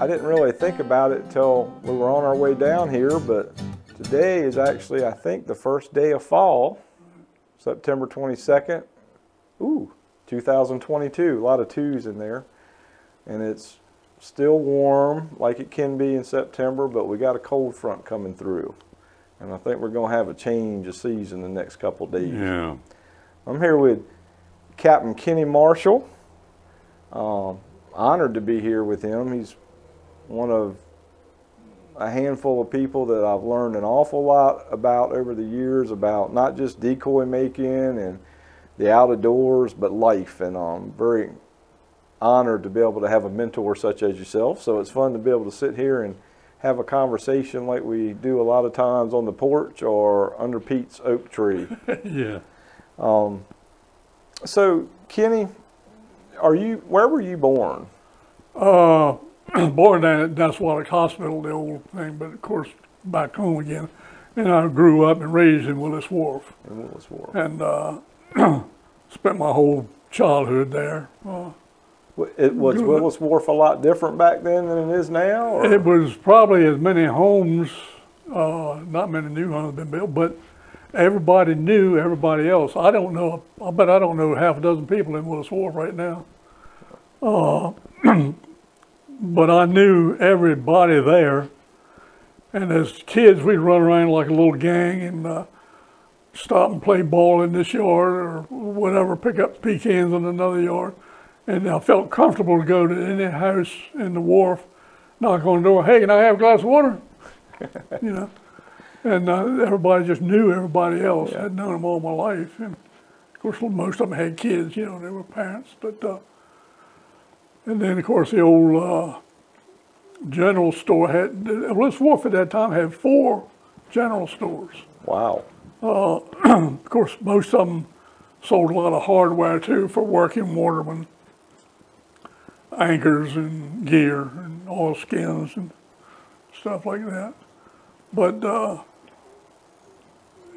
I didn't really think about it till we were on our way down here, but today is actually, I think, the first day of fall, September 22nd, 2022, a lot of twos in there. And it's still warm like it can be in September, but we got a cold front coming through. And I think we're going to have a change of season the next couple of days. Yeah. I'm here with Captain Kenny Marshall. Honored to be here with him. He's one of a handful of people that I've learned an awful lot about over the years, about not just decoy making and the out of doors, but life. And I'm very honored to be able to have a mentor such as yourself. So it's fun to be able to sit here and have a conversation like we do a lot of times on the porch or under Pete's oak tree. Yeah. So Kenny, where were you born? Born at Dasswallock Hospital, the old thing, but of course back home again. And I grew up and raised in Willis Wharf. In Willis Wharf. And spent my whole childhood there. Was Willis Wharf a lot different back then than it is now? Or? It was probably as many homes, not many new homes been built, but everybody knew everybody else. I don't know, I bet I don't know half a dozen people in Willis Wharf right now. But I knew everybody there. And as kids, we'd run around like a little gang and stop and play ball in this yard or whatever, pick up pecans in another yard. And I felt comfortable to go to any house in the wharf, knock on the door, hey, can I have a glass of water? You know. And everybody just knew everybody else. Yeah. I'd known them all my life. And of course, most of them had kids, you know, they were parents. But and then, of course, the old general store had, Willis Wharf at that time had 4 general stores. Wow. Of course, most of them sold a lot of hardware, too, for working watermen, anchors and gear and oil skins and stuff like that. But,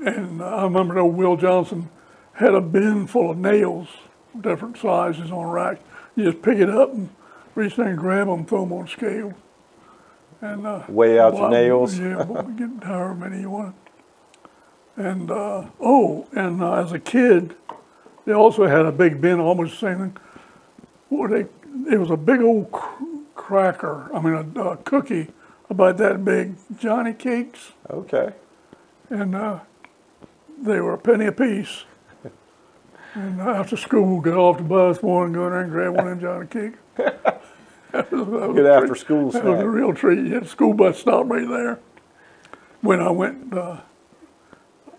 and I remember old Will Johnson had a bin full of nails, different sizes on a rack. You just pick it up and reach in and grab them, throw them on a scale. And, weigh out your nails? Yeah, get however many you want. And, as a kid, they also had a big bin, almost the same thing. It was a big old cracker, I mean a cookie, about that big, Johnny cakes. Okay. And they were a penny a piece. And after school, get off the bus morning, go in there and grab one of them Johnny cakes. That was good after school snack. That was a real treat. Yeah, the school bus stopped right there. When I went, I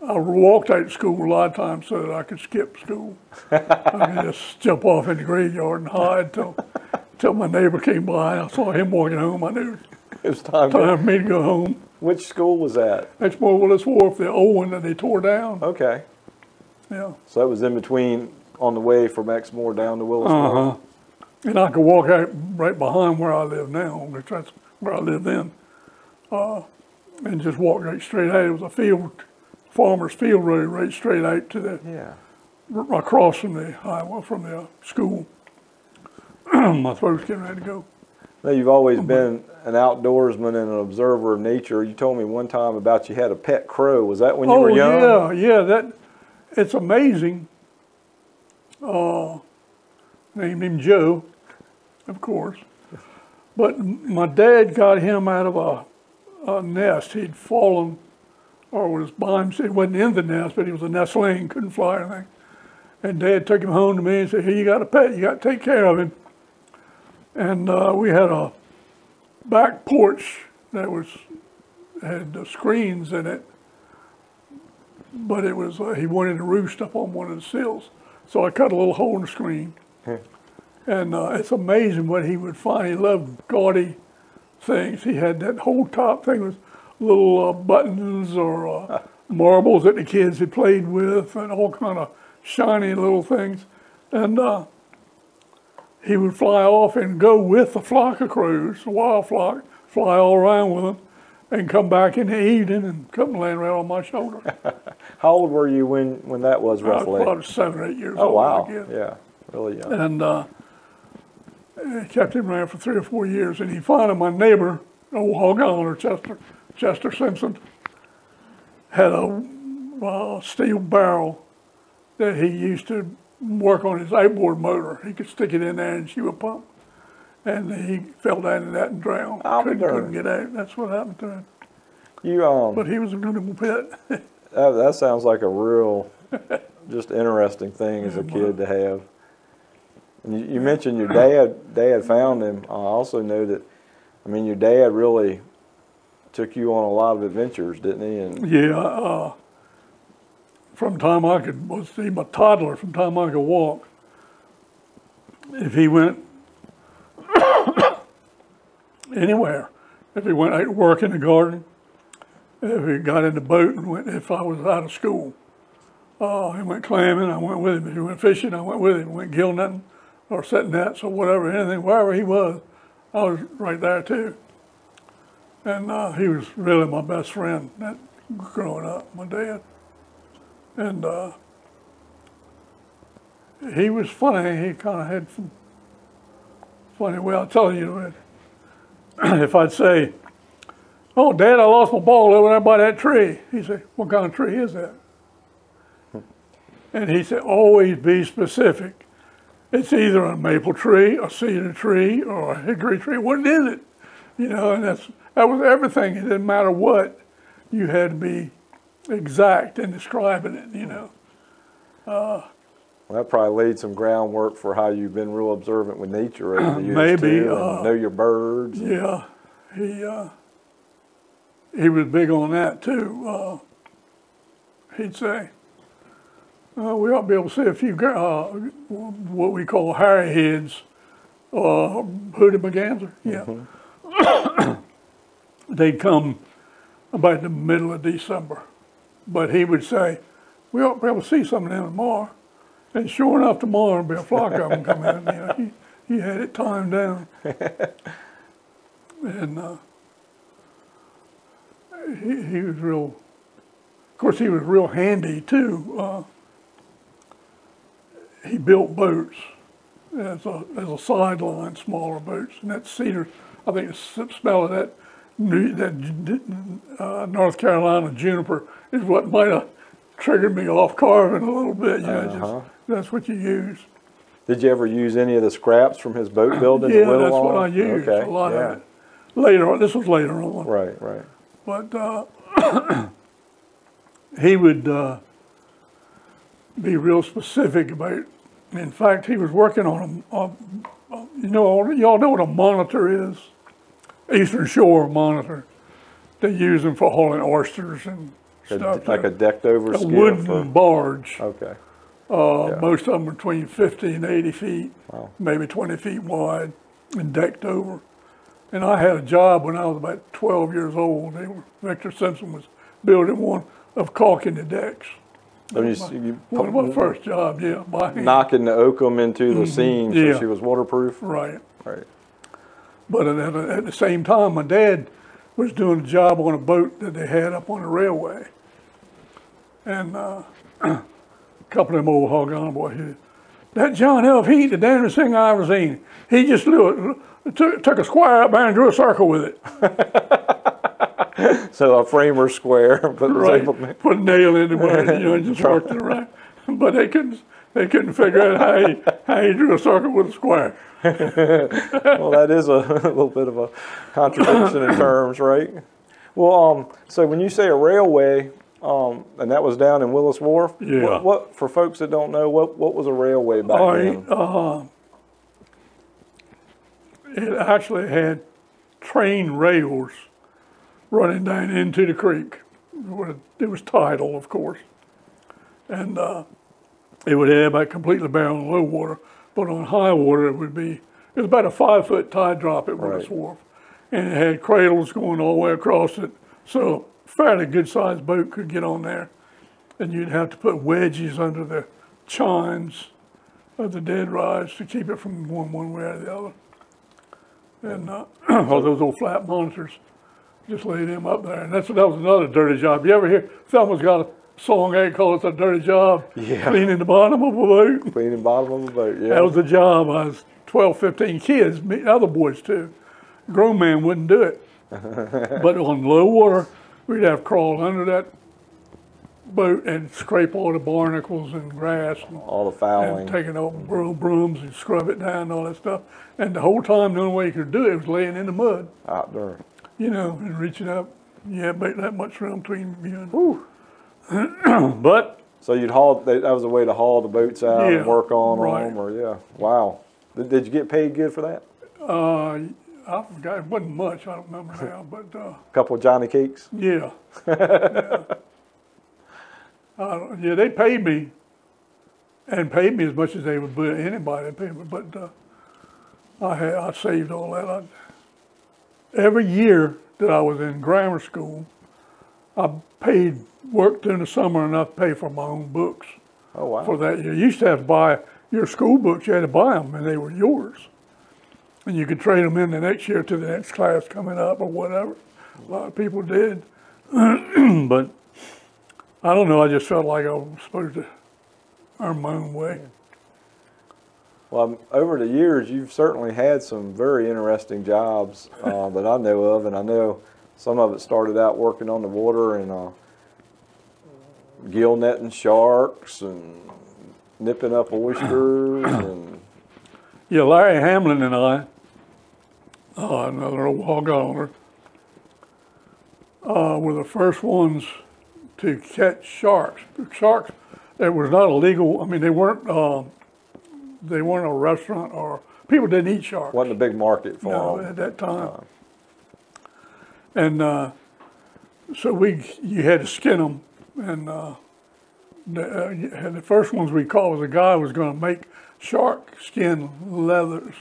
walked out of school a lot of times so that I could skip school. I could just jump off in the graveyard and hide till my neighbor came by. I saw him walking home, I knew. It was time for me to go home. Which school was that? Exmore, Willis Wharf, the old one that they tore down. Okay. Yeah. So that was in between on the way from Exmore down to Willis Wharf. And I could walk out right behind where I live now, which that's where I lived then, and just walk right straight out. It was a farmer's field road right straight out to the, across from the highway, from the school. My throat's getting ready to go. Now, you've always been an outdoorsman and an observer of nature. You told me one time about you had a pet crow. Was that when you were young? Oh, yeah. It's amazing. Named him Joe, of course. But my dad got him out of a nest. He'd fallen or was by himself. He wasn't in the nest, but he was a nestling, couldn't fly or anything. And Dad took him home to me and said, hey, you got a pet. You got to take care of him. And we had a back porch that had screens in it, but it was he wanted to roost up on one of the sills, so I cut a little hole in the screen. And it's amazing what he would find. He loved gaudy things. He had that whole top thing with little buttons or marbles that the kids had played with, and all kind of shiny little things. And he would fly off and go with the flock of crows, the wild flock, fly all around with them, and come back in the evening and come land right on my shoulder. How old were you when that was roughly? I was probably 7 or 8 years old. Oh, wow. Yeah, really young. And kept him around for 3 or 4 years, and he found my neighbor, old Hog Islander, Chester Simpson, had a steel barrel that he used to work on his outboard motor. He could stick it in there and she would pump. And he fell down in that and drowned. Couldn't get out. That's what happened to him. You, but he was a good pet. That sounds like a real, just interesting thing as a kid to have. And you mentioned your dad found him. I also know that, I mean, your dad really took you on a lot of adventures, didn't he? And yeah. From time I could, even a toddler, from time I could walk, if he went anywhere, if he went out to work in the garden, if he got in the boat and went, if I was out of school, he went clamming, I went with him. If he went fishing, I went with him. Went gill netting or setting nets or whatever, anything, wherever he was, I was right there too. And he was really my best friend growing up, my dad. And he was funny. He kind of had some funny way. I'll tell you, if I'd say, "Oh, Dad, I lost my ball over there by that tree," he'd say, "What kind of tree is that?" And he said, "Always be specific. It's either a maple tree, a cedar tree, or a hickory tree. What is it?" You know, and that was everything. It didn't matter what. You had to be exact in describing it, you know. Well, that probably laid some groundwork for how you've been real observant with nature over the years. Maybe. Know your birds. Yeah. He was big on that, too. He'd say, we ought to be able to see a few, what we call hairy heads, hooded merganser. Yeah. Mm-hmm. They'd come about the middle of December. But he would say, we ought to be able to see some of them tomorrow. And sure enough, tomorrow there'll be a flock of them come out. You know, he had it timed down. And he was real, of course, he was real handy too. He built boats as a sideline, smaller boats. And that cedar, I think the smell of that, North Carolina juniper is what might have triggered me off carving a little bit. You know, that's what you use. Did you ever use any of the scraps from his boat building? Yeah, that's what I used, a lot of it. Later on, this was later on. Right, right. But he would be real specific about, in fact, he was working on, you know, y'all know what a monitor is? Eastern Shore monitor. They use them for hauling oysters and stuff. Like a decked over skiff? A wooden barge. Okay. Yeah. Most of them are between 50 and 80 feet, maybe 20 feet wide and decked over. And I had a job when I was about 12 years old. Victor Simpson was building one of caulking the decks. One of my first jobs, yeah. Knocking the oakum into the seams so she was waterproof? Right. Right. But at the same time, my dad was doing a job on a boat that they had up on the railway. And a couple of them old Hog Island boys here, that John F. Heat, the damnedest thing I ever seen. He just took a square up there and drew a circle with it. So a framer square. Put a nail in the wood, you know, and just worked it around. But they couldn't figure out how he drew a circle with a square. Well, that is a little bit of a contradiction in terms, right? Well, so when you say a railway, and that was down in Willis Wharf, what for folks that don't know, what was a railway back then? It actually had train rails running down into the creek. It was tidal, of course. And it would have about completely barren on low water, but on high water it was about a 5-foot tide drop at Willis Wharf. And it had cradles going all the way across it, so a fairly good sized boat could get on there. And you'd have to put wedges under the chines of the dead rise to keep it from going one way or the other. And all those old flat monitors, just laid them up there. And that was another dirty job. You ever hear, someone's got a song, they call it a dirty job. Yeah. Cleaning the bottom of a boat. That was the job. I was 12, 15 kids, other boys too. A grown man wouldn't do it. But on low water, we'd have to crawl under that boat and scrape all the barnacles and grass and all the fouling, and taking old brooms and scrub it down and all that stuff. And the whole time, the only way you could do it was laying in the mud out there, you know, and reaching up. You had that much room between you and but so you'd haul. That was a way to haul the boats out and work on them, or Wow, did you get paid good for that? I forgot. It wasn't much. I don't remember now, but a couple of Johnny cakes. Yeah. Yeah, they paid me, and paid me as much as they would pay anybody. They paid me, but I saved all that. Every year that I was in grammar school, I worked during the summer enough to pay for my own books. Oh wow! For that year, you used to have to buy your school books. You had to buy them, and they were yours, and you could trade them in the next year to the next class coming up or whatever. A lot of people did, but. I don't know, I just felt like I was supposed to earn my own way. Well, over the years, you've certainly had some very interesting jobs that I know of, and I know some of it started out working on the water and gill netting sharks and nipping up oysters. And yeah, Larry Hamlin and I, another old Hog Islander, were the first ones to catch sharks. Sharks, it was not illegal. I mean, they weren't a restaurant, or people didn't eat sharks. Wasn't a big market for them at that time. And so you had to skin them. And the first ones we caught was a guy who was going to make shark skin leather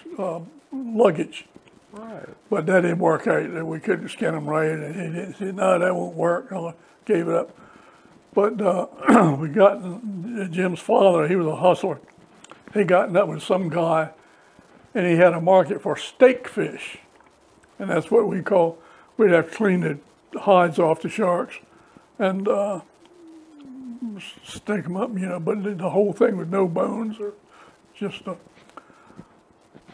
luggage. Right. But that didn't work out. We couldn't skin them right, and he said, "No, that won't work." And I gave it up. But we got Jim's father, he was a hustler. He got up with some guy and he had a market for steak fish. And that's what we call, we'd have to clean the hides off the sharks and stink them up, you know, but the whole thing with no bones or just,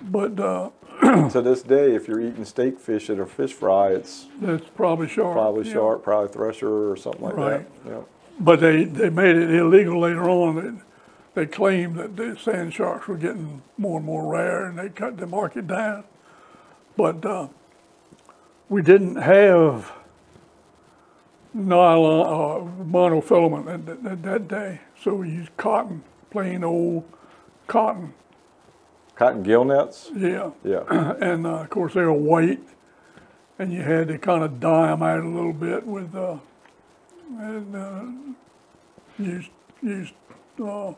to this day, if you're eating steak fish at a fish fry, it's probably shark. Probably shark, probably thresher or something like that. Yeah. But they made it illegal later on. They claimed that the sand sharks were getting more and more rare, and they cut the market down. But we didn't have nylon or monofilament at that day, so we used cotton, plain old cotton. Cotton gill nets? Yeah. Yeah. And of course they were white, and you had to kind of dye them out a little bit with, and used shoot, what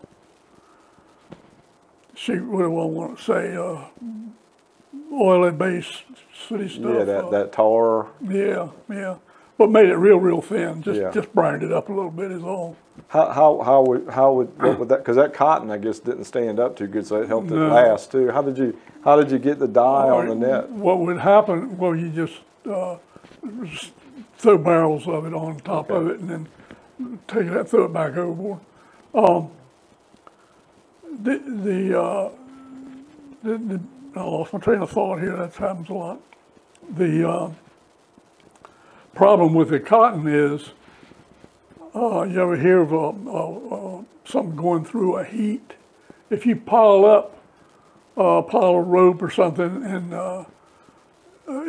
do I want to say, oily based city stuff. Yeah, that tar. Yeah, yeah. But made it real thin. Just browned it up a little bit is all. How would that, because that cotton I guess didn't stand up too good, so it helped it last too. How did you get the dye on the net? What would happen? Well, you just throw barrels of it on top of it and then take that, throw it back overboard. I lost my train of thought here. That happens a lot. The problem with the cotton is, you ever hear of something going through a heat? If you pile up a pile of rope or something, and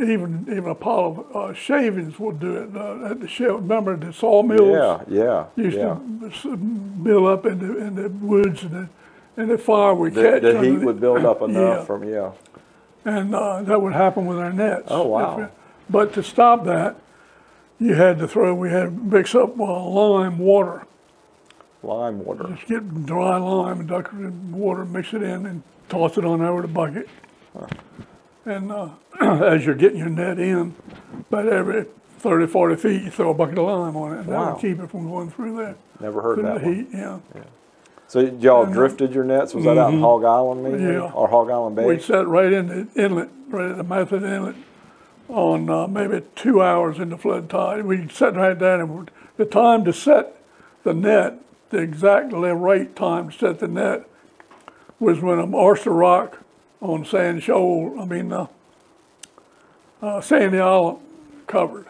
even a pile of shavings will do it. At the shell, remember the sawmills? Yeah, yeah. Used to build up in the woods, and the fire would catch. The heat would build up enough from and that would happen with our nets. Oh wow! But to stop that, you had to throw, we had to mix up lime water. Lime water. Just get dry lime and dehydrated water, mix it in and toss it on over the bucket. Huh. And as you're getting your net in, about every 30, 40 feet, you throw a bucket of lime on it. And that would keep it from going through there. Never heard that one. Heat, yeah. So y'all drifted your nets? Was that out in Hog Island maybe? Yeah. Or Hog Island Bay? We sat right in the inlet, right at the method inlet, on maybe 2 hours into flood tide. We sat right down, and the time to set the net, the exact right time to set the net was when an oyster rock on Sand Shoal, I mean, Sandy Island covered.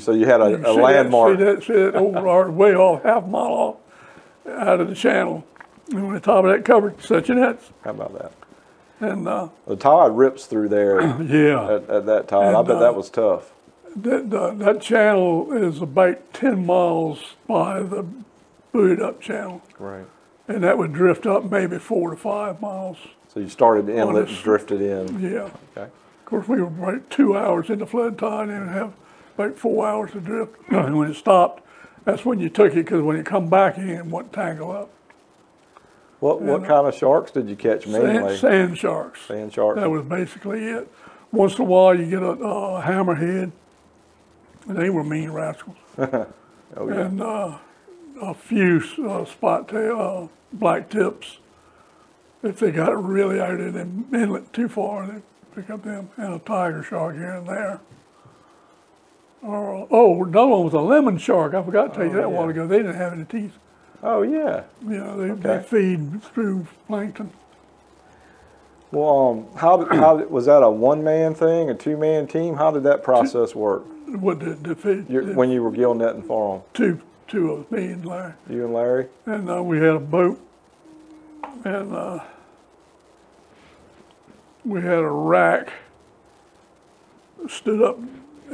So you had a landmark. See that over way off, half a mile off, out of the channel. And on the top of that covered such and nets. How about that? And the tide rips through there. Yeah. At that tide, and I bet that was tough. That channel is about 10 miles by the buoyed up channel. Right. And that would drift up maybe 4 to 5 miles. So you started the inlet and drifted in. Yeah. Okay. Of course, we were right 2 hours into flood tide and have about 4 hours to drift. And when it stopped, that's when you took it, because when it come back in, it wouldn't tangle up. What kind of sharks did you catch mainly? Sand sharks. Sand sharks. That was basically it. Once in a while, you get a hammerhead, and they were mean rascals. Oh, yeah. And a few spot tail, black tips. If they got really out in the inlet too far, they pick up them, and a tiger shark here and there. Or, oh, another one was a lemon shark. I forgot to tell you that a while ago. They didn't have any teeth. Oh, yeah. Yeah, they feed through plankton. Well, how was that a one-man thing, a two-man team? How did that process work? What the feed, when you were gill netting for them? Two of us, me and Larry. You and Larry? And we had a boat, and we had a rack stood up,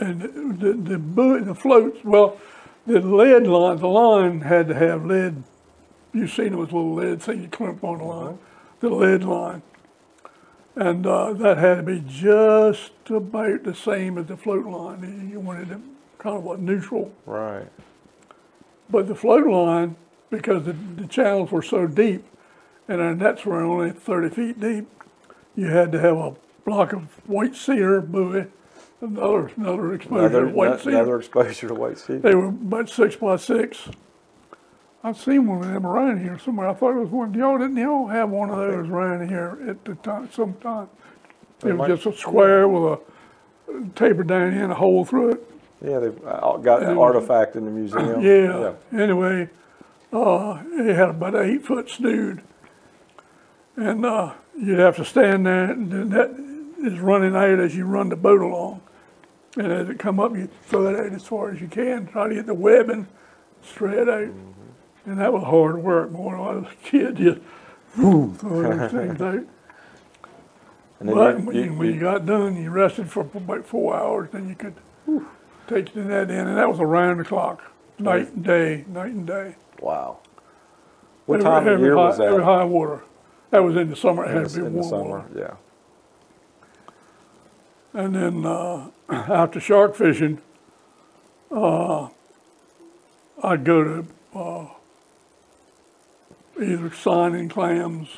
and the floats, well, the lead line, the line had to have lead. You've seen those little lead things you clamp on the line, the lead line. And that had to be just about the same as the float line. You wanted it kind of like neutral. Right. But the float line, because the channels were so deep and our nets were only 30 feet deep, you had to have a block of white cedar buoy. Another exposure to white cedar. Another exposure to white cedar. They were about 6 by 6. I've seen one of them around here somewhere. I thought it was one. Y'all didn't y'all have one of those around here at the time? Sometime it was just a square with a taper down in a hole through it. Yeah, they've got an artifact in the museum. Yeah. Anyway, it had about an 8-foot snood, and you'd have to stand there, and that is running out as you run the boat along. And as it come up, you throw it out as far as you can, try to get the webbing straight out. Mm-hmm. And that was hard work. When I was a kid, you boom, throw those things out. And then but when you got done, you rested for about 4 hours, then you could take the net in. And that was around the clock, night and day, night and day. Wow. What time of year was that? Every high water. That was in the summer. It had to be warm. In the summer, yeah. And then after shark fishing, I'd go to either signing clams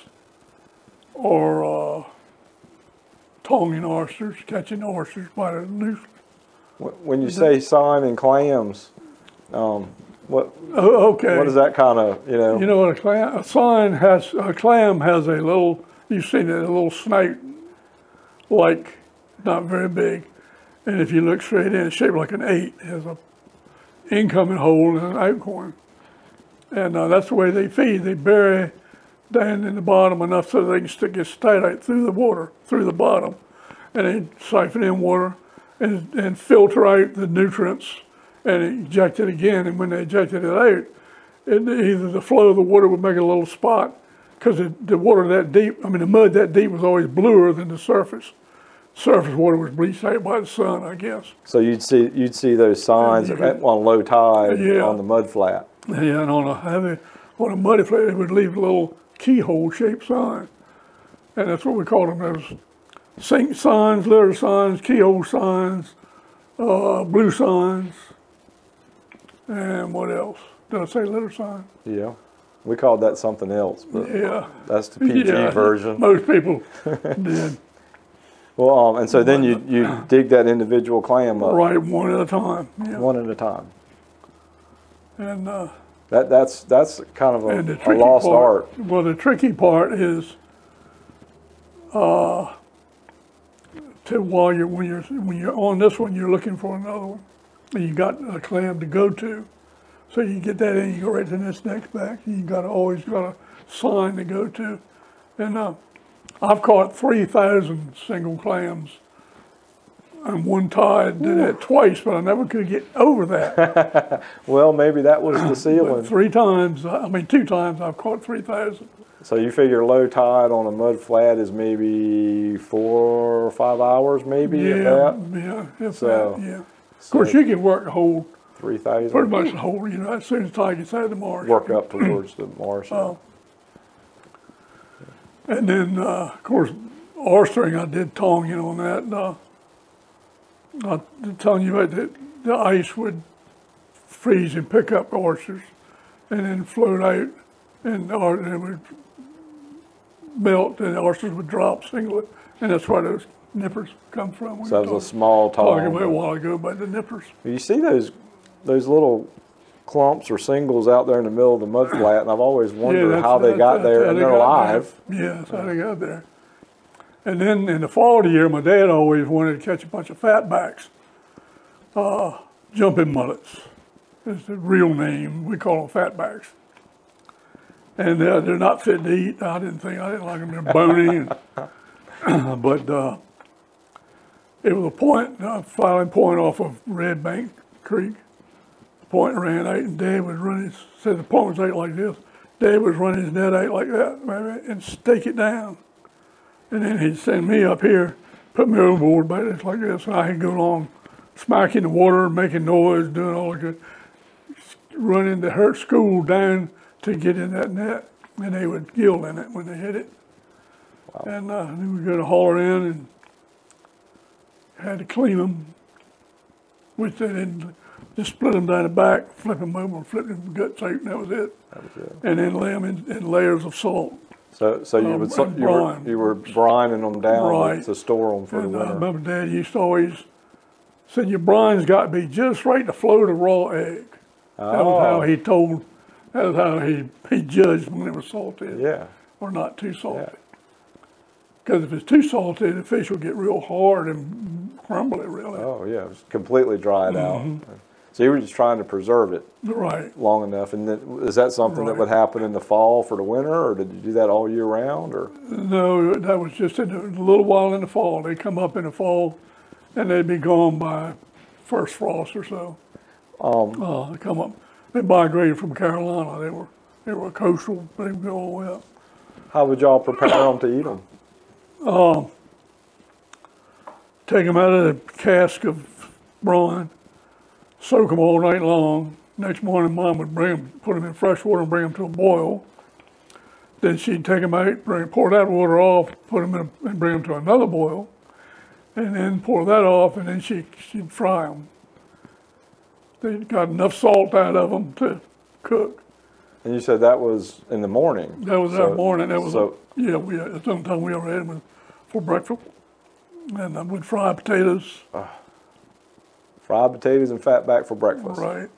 or tonging oysters, catching oysters by the noose. When you say signing clams, what is that kind of, you know? You know what a clam has a little, you've seen it, a little snout like. Not very big, and if you look straight in, it's shaped like an 8. It has an incoming hole and an outgoing, and that's the way they feed. They bury down in the bottom enough so they can stick its statite through the water, through the bottom, and they siphon in water and filter out the nutrients and eject it again. And when they ejected it out, either the flow of the water would make a little spot, because the water that deep, I mean the mud that deep was always bluer than the surface. Surface water was bleached out by the sun, I guess. So you'd see those signs on low tide on the mud flat. Yeah, and on a muddy flat, they would leave a little keyhole-shaped sign, and that's what we called them. Those sink signs, letter signs, keyhole signs, blue signs, and what else? Did I say letter sign? Yeah. We called that something else, but that's the PG version. Most people did. Well, and so then you dig that individual clam up. Right, one at a time. Yeah. One at a time. And that's kind of a lost art. Well, the tricky part is when you're on this one, you're looking for another one, and you got a clam to go to, so you get that in, you go right to this next bank. You got always got a sign to go to, and I've caught 3,000 single clams. And one tide did it twice, but I never could get over that. Well, maybe that was the ceiling. Two times I've caught 3,000. So you figure low tide on a mud flat is maybe 4 or 5 hours, maybe? Yeah, if that. Yeah, if so, that, yeah. Of course, you can work the whole 3,000. Pretty much the whole, you know, as soon as tide gets out of the marsh. Work up towards the marsh. And then, of course, oystering, I did tonging on that. I'm telling you about that, the ice would freeze and pick up oysters and then float out, and it would melt and the oysters would drop singlet, and that's where those nippers come from. So that was a small tong. Talking about a while ago about the nippers. You see those little clumps or singles out there in the middle of the mud flat, and I've always wondered how they got there, and they're alive. Yeah, that's how they got there. And then in the fall of the year, my dad always wanted to catch a bunch of fatbacks, jumping mullets is the real name. We call them fatbacks. And they're not fit to eat. I didn't like them. They're bony. And, but it was a filing point off of Red Bank Creek. The point ran out, and Dad would run his, said the point was out like this. Dad was running his net out like that, maybe, and stake it down. And then he'd send me up here, put me overboard, but it's like this, and I could go along smacking the water, making noise, doing all the good, running the hurt school down to get in that net, and they would gill in it when they hit it. Wow. And then we'd go to holler in and had to clean them, which they didn't, just split them down the back, flip them over, flip them guts out, and that was it. That was it. And then lay them in layers of salt. So you would you were brining them down to store them for the winter. I remember Dad used to always said your brine's got to be just right to float a raw egg. Oh. That was how he told. That was how he judged when it was salted. Yeah. Or not too salted. Because if it's too salted, the fish will get real hard and crumbly really. Oh yeah, it's completely dried out. So you were just trying to preserve it long enough. And then, is that something that would happen in the fall for the winter, or did you do that all year round? Or no, that was just in a little while in the fall. They'd come up in the fall, and they'd be gone by first frost or so. They come up. They migrated from Carolina. They were coastal. They would go all the way up. How would y'all prepare them to eat them? Take them out of the cask of brine. Soak them all night long. Next morning, Mom would bring them, put them in fresh water and bring them to a boil. Then she'd take them out, pour that water off, put them in, and bring them to another boil, and then pour that off, and then she'd fry them. They got enough salt out of them to cook. And you said that was in the morning. That was that morning. That was the only time we ever had them for breakfast, and we'd fry potatoes. Fried potatoes and fatback for breakfast. Right.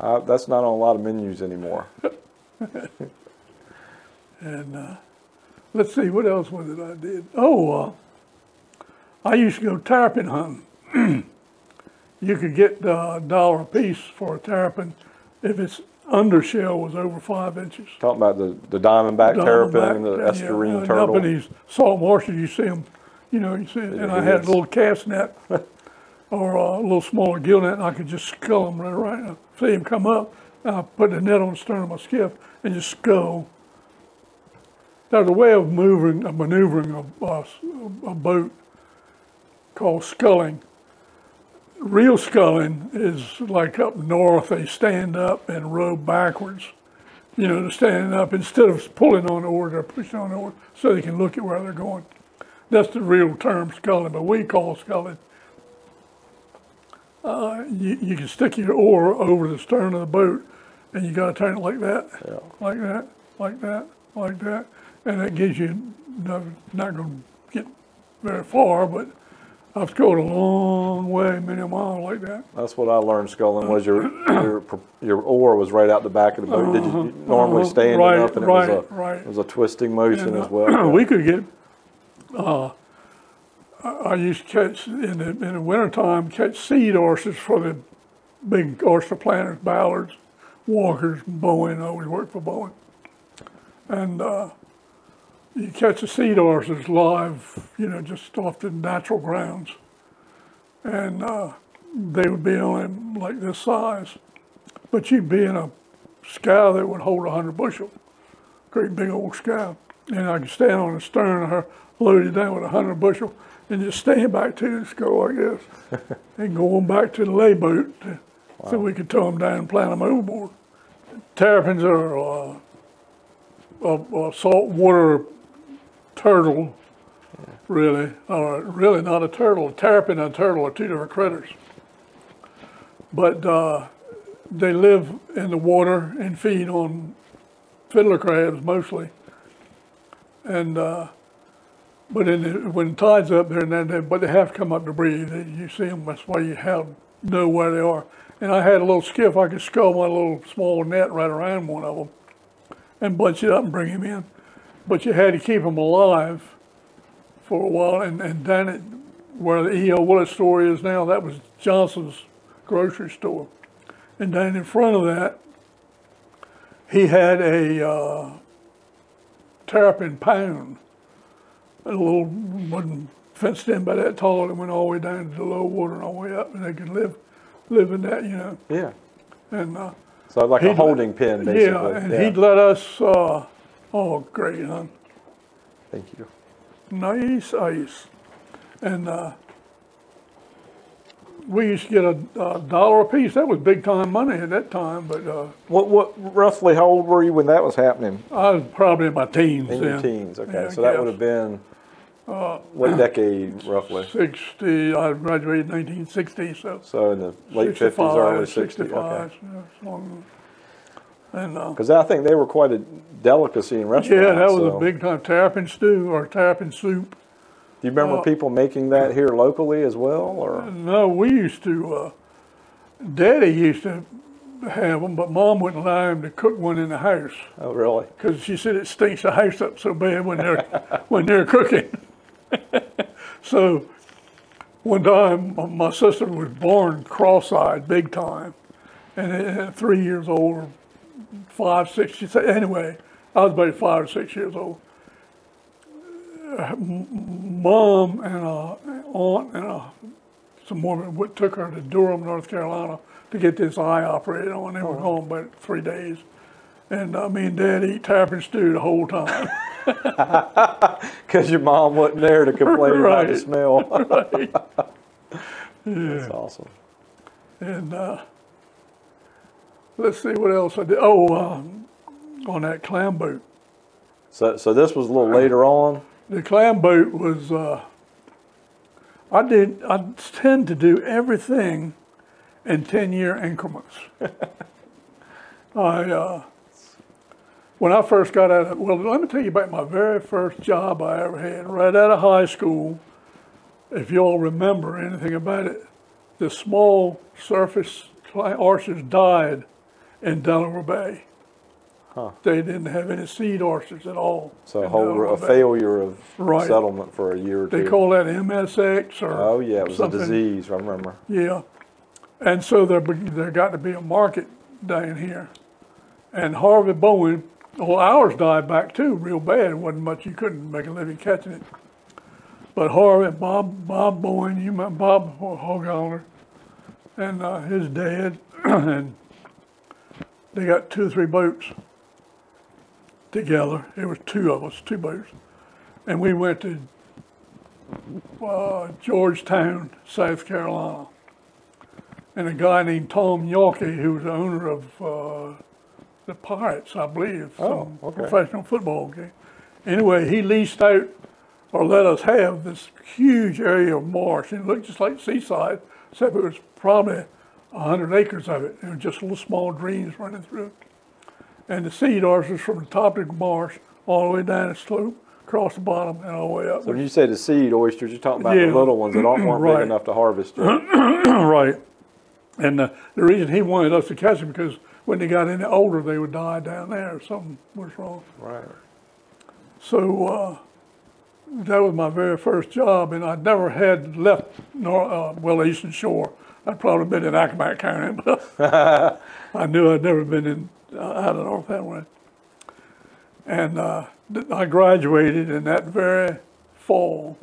That's not on a lot of menus anymore. And let's see, what else was it I did? Oh, I used to go tarpon hunting. You could get $1 a piece for a tarpon if its undershell was over 5 inches. Talking about the diamondback tarpon, the estuarine turtle. Up in these salt marshes, you see them, and I had a little cast net. Or a little smaller gill net, and I could just scull them right. See them come up, and I put the net on the stern of my skiff and just scull. There's a way of maneuvering a boat called sculling. Real sculling is like up north, they stand up and row backwards. You know, they're standing up instead of pulling on the oar, they're pushing on the oar so they can look at where they're going. That's the real term sculling, but we call sculling. You can stick your oar over the stern of the boat, and you got to turn it like that, like that, like that, like that, and that gives you not going to get very far, but I've sculled a long way, many miles like that. That's what I learned sculling was your oar was right out the back of the boat. Did you normally stand up, and it was a twisting motion as well? We could get. I used to catch, in the wintertime, catch seed oysters for the big oyster planters, Ballards, Walkers, Bowen. I always worked for Bowen. And You catch the sea oysters live, you know, just off the natural grounds. And they would be on like this size. But you'd be in a scow that would hold 100 bushel. Great big old scow. And I could stand on the stern of her, load it down with 100 bushel, and just stand back to the scow, I guess. And go on back to the lay boat so we could tow them down and plant them overboard. Terrapins are a saltwater turtle, really. Or really not a turtle. A terrapin and a turtle are two different critters. But they live in the water and feed on fiddler crabs mostly. And but in the, when the tide's up there, and then but they have to come up to breathe. You see them. That's why you have know where they are. And I had a little skiff. I could scull my little small net right around one of them and bunch it up and bring him in. But you had to keep him alive for a while. And down at where the E.O. Willis store is now, that was Johnson's grocery store. And down in front of that, he had a terrapin pound. A little, wasn't fenced in by that tall, and went all the way down to the low water and all the way up, and they could live in that, you know. Yeah. And so like a holding pen, basically. Yeah, and he'd let us, oh, great, huh? Thank you. Nice ice. And we used to get a dollar a piece. That was big time money at that time. But what roughly, how old were you when that was happening? I was probably in my teens. In your teens, okay. Yeah, so that would have been what decade, roughly? 60. I graduated in 1960, so in the late 50s, early 60s. Okay. Because I think they were quite a delicacy in restaurants. Yeah, that was a big time terrapin stew or terrapin soup. Do you remember people making that here locally as well? Or? No, we used to, Daddy used to have them, but Mom wouldn't allow him to cook one in the house. Oh, really? Because she said it stinks the house up so bad when they're, when they're cooking. So one time my sister was born cross-eyed big time, and at 3 years old, 5, 6, anyway, I was about 5 or 6 years old. Mom and an aunt and some woman took her to Durham, North Carolina, to get this eye operated on. They were gone about 3 days. And me and Dad eat terrapin stew the whole time. Because your mom wasn't there to complain about the smell. Right. Yeah. That's awesome. And let's see what else I did. Oh, on that clam boat. So this was a little later on? The clam boat was, I tend to do everything in 10-year increments. When I first got out of, well, let me tell you about my very first job I ever had. Right out of high school, if you all remember anything about it, the small surface oysters died in Delaware Bay. Huh. They didn't have any seed oysters at all. So a failure of settlement for a year or two. They call that MSX or oh yeah, it was something. A disease, I remember. Yeah. And so there got to be a market down here. And Harvey Bowen, well, ours died back too, real bad. It wasn't much, you couldn't make a living catching it. But Harvey, Bob Bowen, you remember Bob Hogaller, and his dad, and they got 2 or 3 boats together. It was 2 of us, 2 boats. And we went to Georgetown, South Carolina. And a guy named Tom Yawkey, who was the owner of the Pirates, I believe, professional football game. Anyway, he leased out or let us have this huge area of marsh. It looked just like seaside, except it was probably 100 acres of it. There were just little small drains running through it. And the seed oysters from the top of the marsh all the way down the slope, across the bottom, and all the way up. So when you say the seed oysters, you're talking about the little ones that aren't big enough to harvest. Right. And the reason he wanted us to catch them because when they got any older, they would die down there or something was wrong. Right. So that was my very first job, and I never had left Eastern Shore. I'd probably been in Accomack County, but I knew I'd never been in out of North Carolina. And I graduated, and that very fall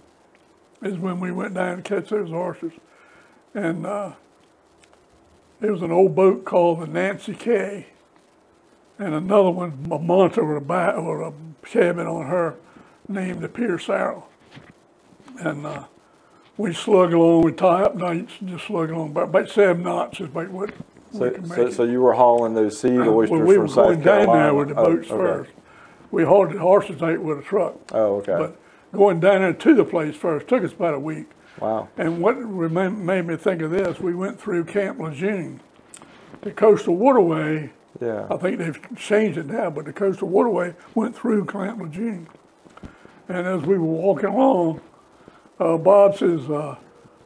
is when we went down to catch those horses. And there was an old boat called the Nancy K, and another one, a monta or a cabin on her, named the Pierce Arrow. And we slug along, we tie up nights and just slug along, about 7 knots is about what we can make. So you were hauling those seed oysters from South Carolina? We were going down there with the boats first. We hauled the horses out with a truck. Oh, okay. But going down there to the place first took us about a week. Wow. And what made me think of this, we went through Camp Lejeune, the coastal waterway. Yeah. I think they've changed it now, but the coastal waterway went through Camp Lejeune. And as we were walking along, Bob says, I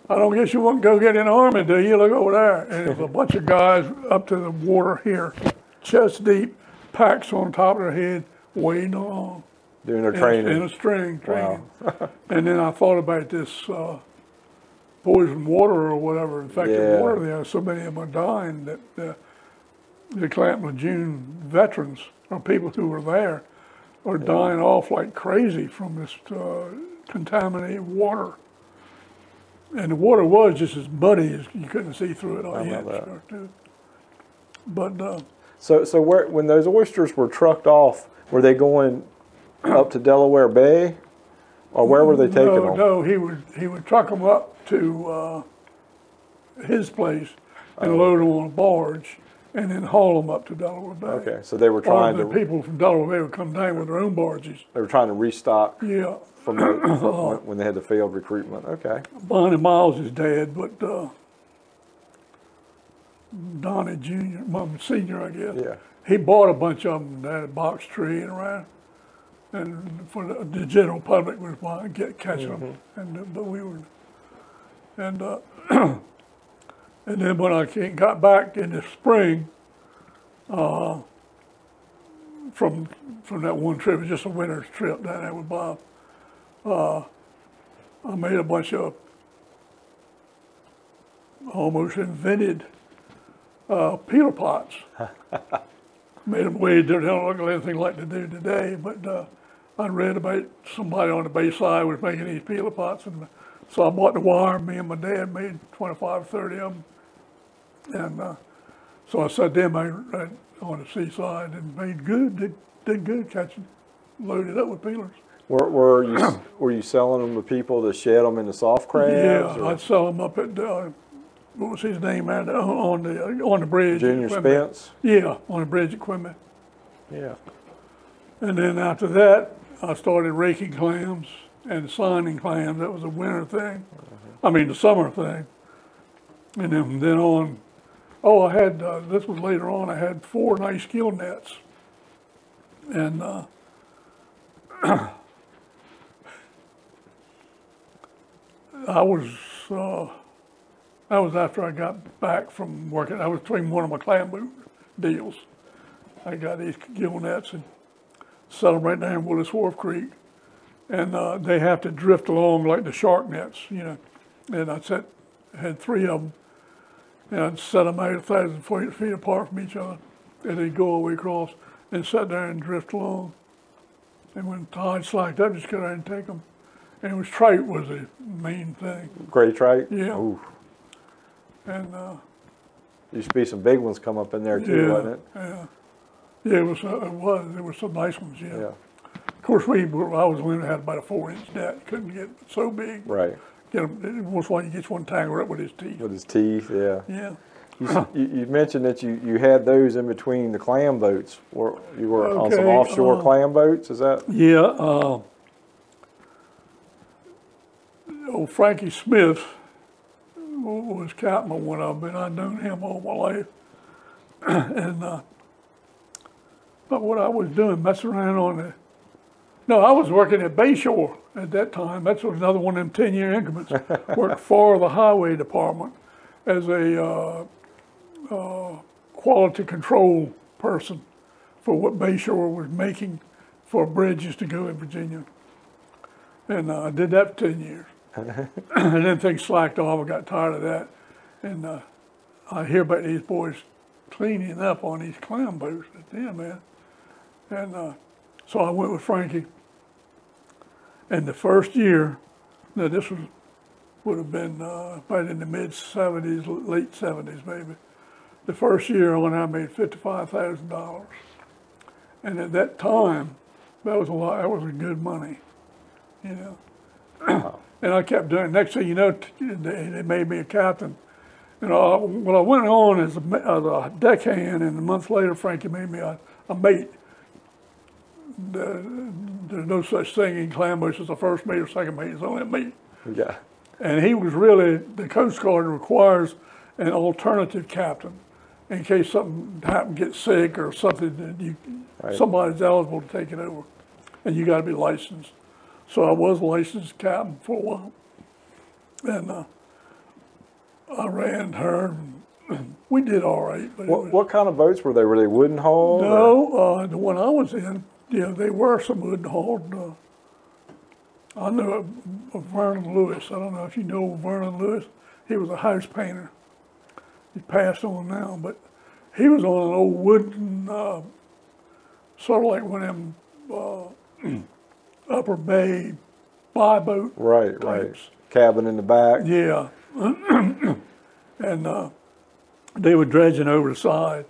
don't guess you won't go get in the Army, do you? Look over there. And there's a bunch of guys up to the water here, chest deep, packs on top of their head, wading along. Doing their training. In a string, training. Wow. And then I thought about this poison water or whatever. In fact, the water there, so many of them are dying that the Camp Lejeune veterans, or people who were there, are dying off like crazy from this contaminated water. And the water was just as muddy as you couldn't see through it. But so where, when those oysters were trucked off, were they going up to Delaware Bay, or where were they taking them? No, he would truck them up to his place and load them on a barge, and then haul them up to Delaware Bay. Okay, so they were trying to... people from Delaware Bay would come down with their own barges. They were trying to restock from when they had the failed recruitment. Okay. Bonnie Miles is dead, but Donnie Jr., Senior, I guess. Yeah. He bought a bunch of them at a box tree and around, and for the general public was catching them. And but we were, and and then when I got back in the spring, from that one trip, it was just a winter's trip down there with Bob. I made a bunch of almost invented peeler pots. Made them way dirty. They don't look like anything like they do today, but I read about somebody on the Bayside was making these peeler pots, and so I bought the wire. Me and my dad made 25, 30 of them, and so I set them out on the seaside and made good. Did good catching, loaded up with peelers. Were you selling them to people to shed them into soft crabs? Yeah, or? I'd sell them up at what was his name on the bridge. Junior Spence. Yeah, on the bridge at Quimby. Yeah. And then after that, I started raking clams and signing clams. That was a winter thing. I mean, the summer thing. And then from then on, I had this was later on. I had 4 nice gill nets, and. That was after I got back from working. I was between one of my clam boot deals. I got these gill nets and set them right down in Willis Wharf Creek. And they have to drift along like the shark nets, you know. And I had 3 of them, and I'd set them out 1,000 feet apart from each other. And they'd go all the way across and sit there and drift along. And when tide slacked up, just go out and take them. And it was trout was the main thing. Gray trout? Yeah. Ooh. And there used to be some big ones come up in there too, wasn't it? Yeah. Yeah, it was. There were some nice ones, yeah. Of course, I was only had about a 4-inch net. Couldn't get so big. Right. Get them, once in a while you get one tangled up with his teeth. With his teeth, yeah. Yeah. You mentioned that you had those in between the clam boats. You were on some offshore clam boats, is that? Yeah. Old Frankie Smith was captain of one of them, and I'd known him all my life. And but what I was doing, messing around on the... No, I was working at Bayshore at that time. That's another one of them 10-year increments. Worked for the highway department as a... quality control person for what Bayshore was making for bridges to go in Virginia. And I did that for 10 years. And then things slacked off. I got tired of that. And I hear about these boys cleaning up on these clam boats. Yeah, man. And So I went with Frankie. And the first year, now this was, would have been probably in the mid-70s, late 70s maybe. The first year when I made $55,000. And at that time, that was a lot, that was good money, you know. Wow. And I kept doing it. Next thing you know, they made me a captain. And what I went on as a deckhand, and a month later, Frankie made me a mate. There's no such thing in clambush as a first mate or second mate, it's only a mate. Yeah. And he was really, the Coast Guard requires an alternative captain in case something happened, get sick or something, that you, right, somebody's eligible to take it over. And you got to be licensed. So I was licensed captain for a while. And I ran her. We did all right. But what kind of boats were they? Were they wooden hauled? No, the one I was in, yeah, they were some wooden hauled. I knew Vernon Lewis. I don't know if you know Vernon Lewis. He was a house painter. He passed on now, but he was on an old wooden, sort of like one of them upper bay buy boat. Right, types. Right. Cabin in the back. Yeah. And they were dredging over the side.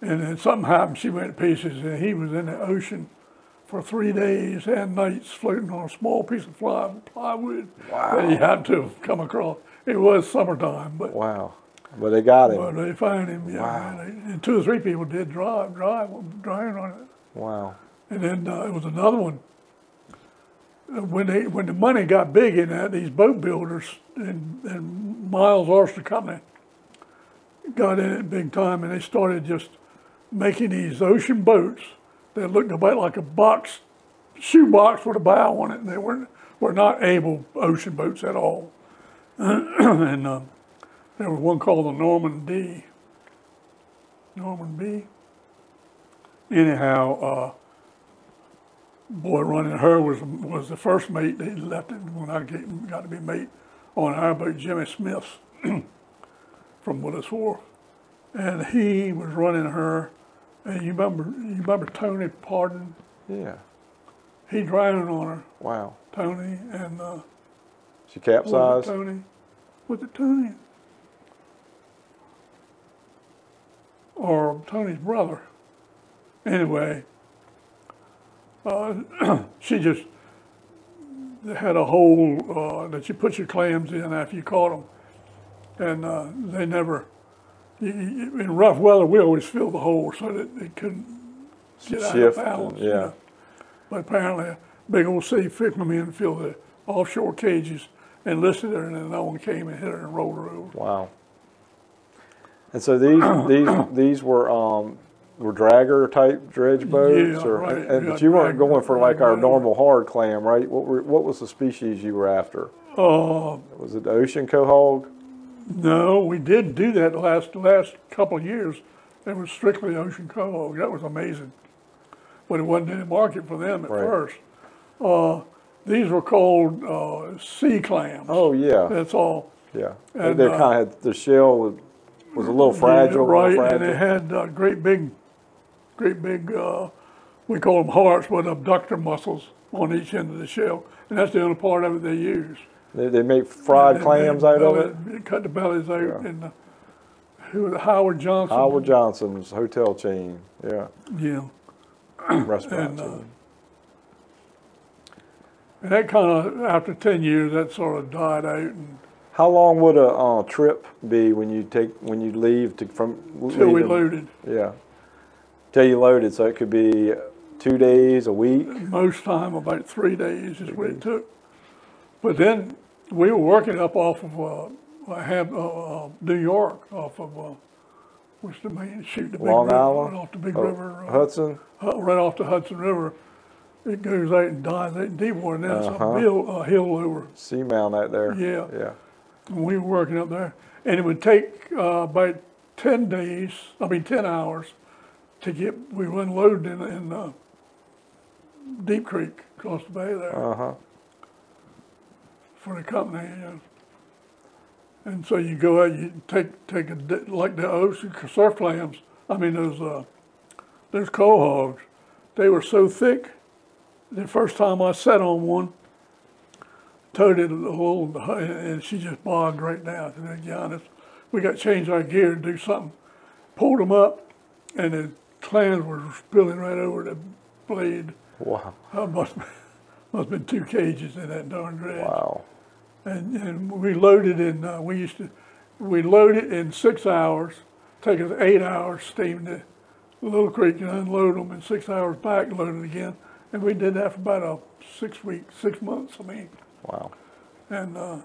And then something happened, she went to pieces, and he was in the ocean for 3 days and nights floating on a small piece of plywood. Wow. That he had to have come across. It was summertime, but wow. But they got him. But they found him, yeah. Wow. And 2 or 3 people did drive on it. Wow. And then it was another one. When the money got big in that, these boat builders and Miles Arster Company got in it big time, and they started just making these ocean boats that looked about like a box, shoe box with a bow on it. And they were not able ocean boats at all. And there was one called the Norman D. Norman B. Anyhow, boy running her was the first mate. They left it when I got to be mate on our boat, Jimmy Smith from Willis Wharf, and he was running her. And you remember Tony Pardon? Yeah. He drowning on her. Wow. Tony and. She capsized. Tony, was it Tony? Or Tony's brother. Anyway, she just had a hole that you put your clams in after you caught them. And they never, in rough weather, we always filled the hole so that they couldn't get out of balance. Yeah. You know? But apparently a big old sea fish came in and filled the offshore cages and listed her, and then no one came and hit her and rolled her over. Wow. And so these were dragger type dredge boats, yeah, or right. And, but you weren't going for like our normal hard clam, right? What was the species you were after? Was it the ocean quahog? No, we did do that last couple of years. It was strictly ocean quahog. That was amazing, but it wasn't any market for them at right. first. These were called sea clams. Oh yeah, that's all. Yeah, and they kind of had the shell was a little fragile, yeah, right? Fragile. And they had great big. We call them hearts, with abductor muscles on each end of the shell, and that's the only part of it they use. They make fried clams out of it. They cut the bellies out, yeah. And Howard Johnson. Howard Johnson's hotel chain, yeah. Yeah. Restaurant. And, and that kind of, after 10 years, that sort of died out. And how long would a trip be when you leave to till we loaded? Yeah, till you loaded. So it could be 2 days, a week. Most time, about 3 days is what it took. But then we were working up off of New York, off of what's the main shoot? The big Long river, Island, right off the big river, Hudson. Right off the Hudson River. It goes out and dies out in deep water, and then it's a hill over. Seamount out there. Yeah. Yeah. We were working up there, and it would take about 10 hours to get, we were unloaded in Deep Creek, across the bay there, for the company. Yeah. And so you go out, you take a, like the ocean surf clams, I mean those quahogs, they were so thick the first time I sat on one, towed it a little, and she just bogged right down. And to be honest, we got to change our gear and do something. Pulled them up, and the clams were spilling right over the blade. Wow. I must have been 2 cages in that darn dredge. Wow. And we loaded in, we loaded in 6 hours, take us 8 hours, steam to Little Creek and unload them, and 6 hours back, load it again. And we did that for about 6 months, I mean. Wow. And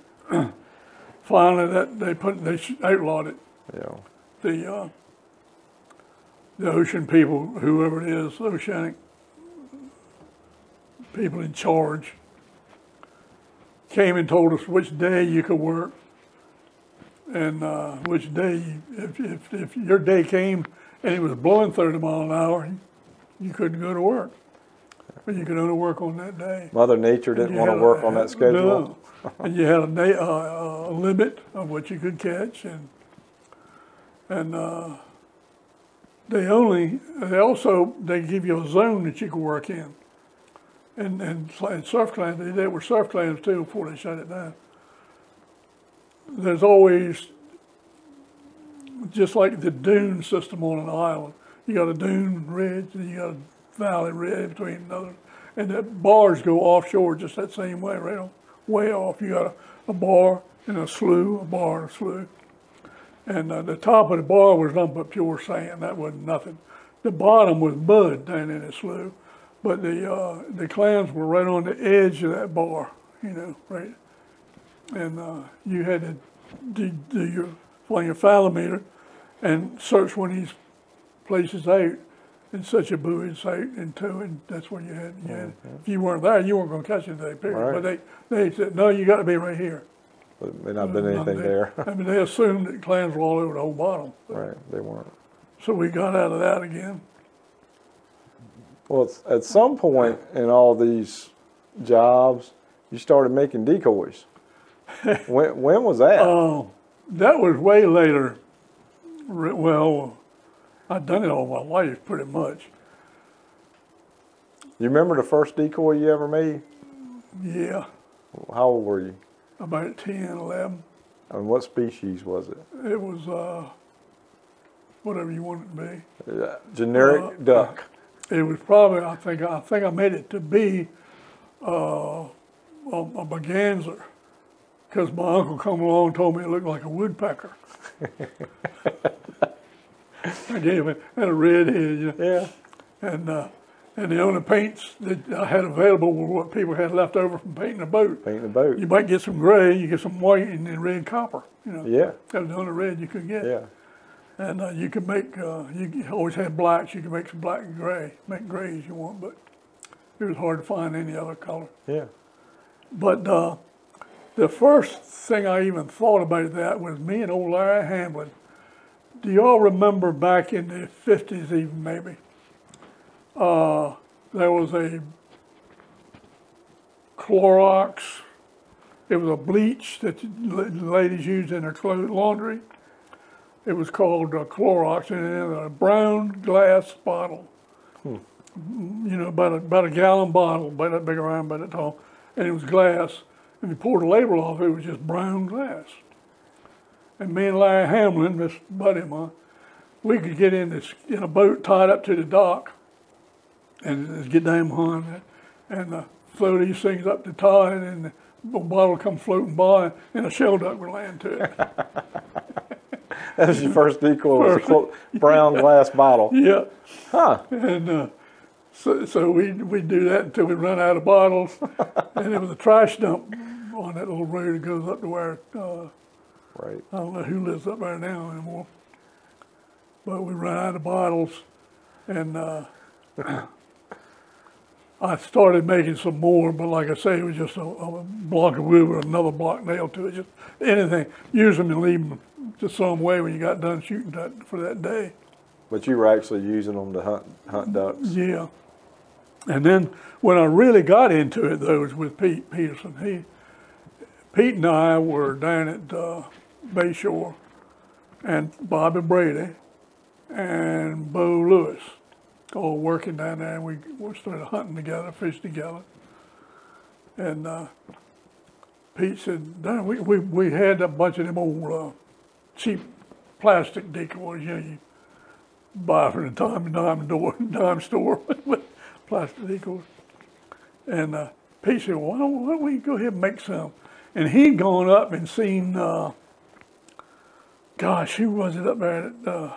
finally, that they outlawed it. Yeah. The ocean people, whoever it is, oceanic people in charge, came and told us which day you could work, and which day, if your day came and it was blowing 30 miles an hour, you couldn't go to work. But you could only work on that day. Mother Nature didn't want to work on that schedule. No. And you had a limit of what you could catch, and they also give you a zone that you could work in. And surf clams, they were surf clams too before they shut it down. There's always, just like the dune system on an island, you got a dune ridge and you got a valley ridge between another, and that bars go offshore just that same way, right on, way off. You got a bar and a slough, a bar and a slough. And the top of the bar was nothing but pure sand. That wasn't nothing. The bottom was mud down in the slough. But the clams were right on the edge of that bar, you know, right? And you had to do your phalameter and search one of these places out in such a buoy and sight and tow, and that's what you had. If you weren't there, you weren't going to catch anything, period. Right. But they said, no, you got to be right here. But it may not have been anything there. I mean, they assumed that clams were all over the whole bottom. Right, they weren't. So we got out of that again. Well, it's, at some point in all these jobs, you started making decoys. When was that? That was way later. Well, I'd done it all my life, pretty much. You remember the first decoy you ever made? Yeah. How old were you? About 10, 11. And what species was it? It was whatever you want it to be. Yeah. Generic duck. It was probably, I think I made it to be a merganser, because my uncle come along and told me it looked like a woodpecker. I gave it a red head, you know? Yeah. And the only paints that I had available were what people had left over from painting the boat. Painting the boat. You might get some gray, you get some white, and then red copper. You know. Yeah. That was the only red you could get. Yeah. And you could make, you always had blacks, you could make some black and gray, make grays you want, but it was hard to find any other color. Yeah. But the first thing I even thought about that was me and old Larry Hamlin. Do y'all remember back in the 50s even maybe, there was a Clorox, it was a bleach that ladies used in their clothes laundry. It was called Clorox, and in a brown glass bottle, you know, about a gallon bottle, about that big around, about that tall, and it was glass. If you poured the label off, it was just brown glass. And me and Larry Hamlin, this buddy of mine, we could get in a boat tied up to the dock, and get down behind it, and throw these things up the tide, and the bottle come floating by, and a shell duck would land to it. That was your first decoy, was a brown glass bottle. Yeah. Huh. And so we'd do that until we run out of bottles. And it was a trash dump on that little road that goes up to where, right. I don't know who lives up there now anymore. But we ran out of bottles. And I started making some more, but like I say, it was just a block of wood with another block nailed to it. Just anything. Use them and leave them. Just some way when you got done shooting for that day. But you were actually using them to hunt ducks. Yeah. And then when I really got into it, though, was with Pete Pearson. Pete and I were down at Bayshore, and Bobby Brady and Bo Lewis. all working down there, and we started hunting together, fishing together. And Pete said, "Damn, we had a bunch of them old cheap plastic decoys, you know, you buy from the dime store, plastic decoys." And Pete said, "Well, why don't we go ahead and make some?" And he'd gone up and seen, gosh, who was it up there at the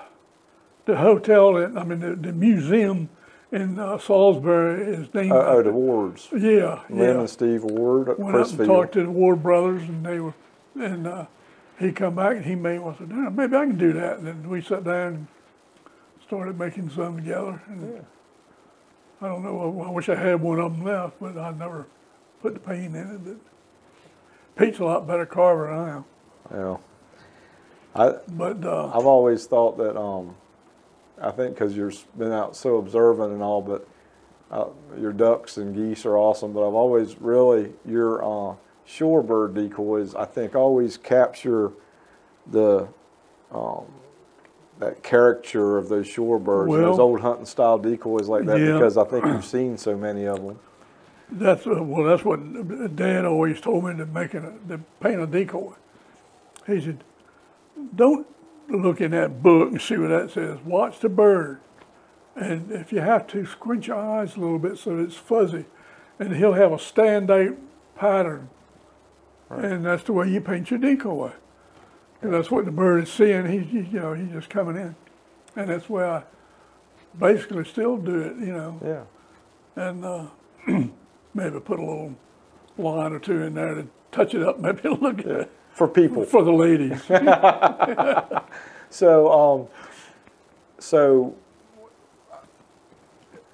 hotel? I mean, the museum in Salisbury is named. Oh, the Wards. Yeah, Lynn and Steve Ward. Went up and talked to the Ward brothers, and they were, and he come back and he made one. I said, "Damn, maybe I can do that." And then we sat down and started making some together. And yeah. I don't know. I wish I had one of them left, but I never put the paint in it. But Pete's a lot better carver than I am. Yeah. I've always thought that I think because you've been out so observant and all, but your ducks and geese are awesome. But I've always really your shorebird decoys, I think, always capture the that caricature of those shorebirds, well, those old hunting style decoys like that, yeah. Because I think you've seen so many of them. That's well, that's what Dad always told me, to make to paint a decoy. He said, "Don't look in that book and see what that says. Watch the bird. And if you have to, squint your eyes a little bit so it's fuzzy." And he'll have a standout pattern. Right. And that's the way you paint your decoy. And that's what the bird is seeing. He's just coming in. And that's where I basically still do it, you know. Yeah. And maybe put a little line or two in there to touch it up. Maybe look at it. For people. For the ladies. So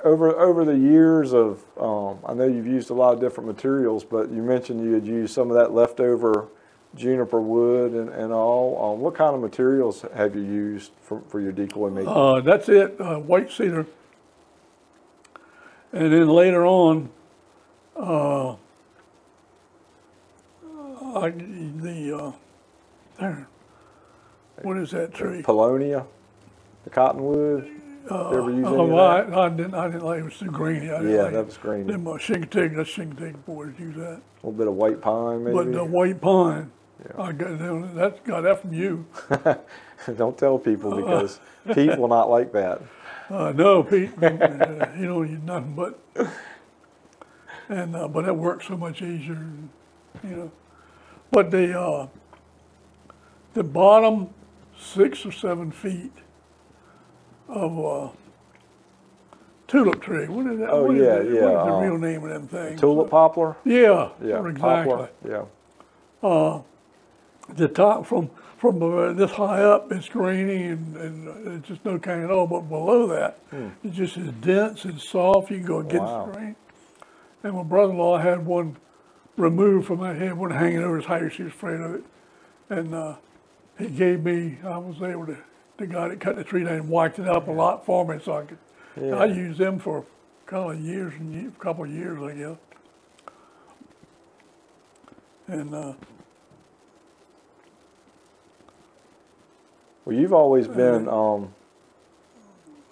over the years of, I know you've used a lot of different materials, but you mentioned you had used some of that leftover juniper wood and all. What kind of materials have you used for your decoy making? That's it, white cedar. And then later on, what is that tree? Polonia, the cottonwood. You ever use any of that? I didn't like it. It was too greeny. That was greeny. Then my Chincoteague, that's Chincoteague boys use that. A little bit of white pine, maybe. But the white pine, yeah. I got that from you. Don't tell people, because Pete will not like that. No, Pete, you don't use nothing but. And but that works so much easier, you know. But the bottom 6 or 7 feet of tulip tree. What is that? Oh, what is that? What is the real name of them things? Tulip poplar? Yeah. Yeah. Exactly. Poplar. Yeah. The top from this high up, it's grainy and it's just no cane at all. But below that, it's just as dense and soft. You can go against the grain. And my brother-in-law had one removed from my head, one hanging over his house. He was afraid of it. And he gave me, I was able to, the guy that cut the tree down and wiped it up a lot for me, so I could, I used them for a couple of years, I guess. And. Well, you've always been,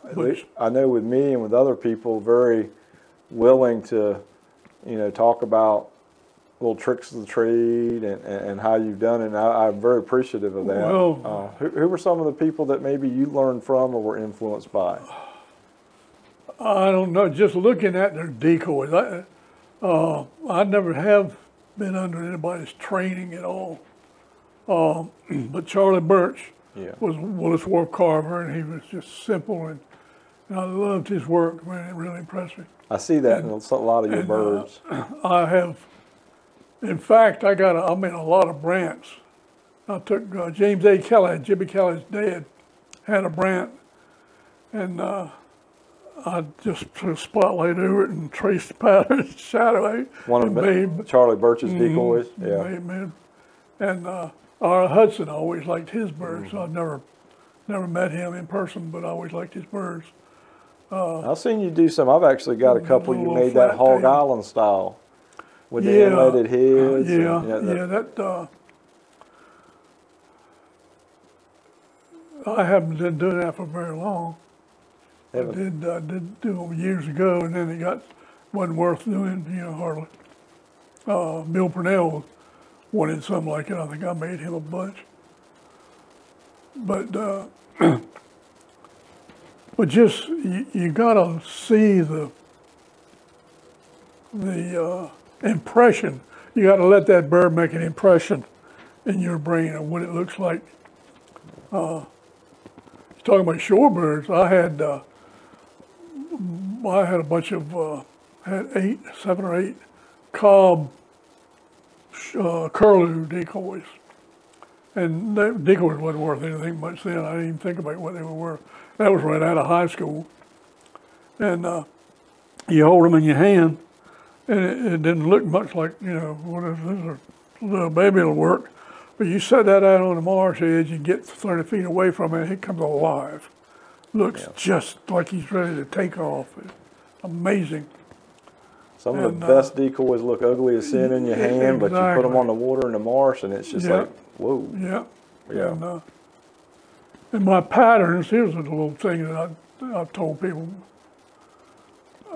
at least I know with me and with other people, very willing to, you know, talk about little tricks of the trade and how you've done it. And I'm very appreciative of that. Well, who were some of the people that maybe you learned from or were influenced by? I don't know. Just looking at their decoys. I never have been under anybody's training at all. But Charlie Birch was Willis Wharf carver, and he was just simple, and I loved his work. Man, it really impressed me. I see that in a lot of your birds. I have... In fact, I made a lot of brants. I took James A. Kelly, Jimmy Kelly's dad, had a brant, and I just put a spotlight over it and traced the pattern, shadow. One of Charlie Birch's decoys. Yeah. And R. Hudson, I always liked his birds. So I never met him in person, but I always liked his birds. I've seen you do some. I've actually got a couple you made that Hog Island style. With the inlaid heads. I haven't been doing that for very long. I did do it years ago, and then it wasn't worth doing, you know, hardly. Bill Purnell wanted something like it. I think I made him a bunch. But but just you gotta see the impression. You gotta let that bird make an impression in your brain of what it looks like. Talking about shorebirds, I had a bunch of seven or eight cob curlew decoys, and that decoys wasn't worth anything much then. I didn't even think about what they were worth. That was right out of high school, and you hold them in your hand, and it didn't look much like, you know, what is this, a little baby will work. But you set that out on the marsh edge, you get 30 feet away from it, it comes alive. Looks just like he's ready to take off. It's amazing. Some of the best decoys look ugly as sin in your hand, exactly. But you put them on the water in the marsh, and it's just like, whoa. Yeah. Yeah. And my patterns, here's a little thing that I've told people.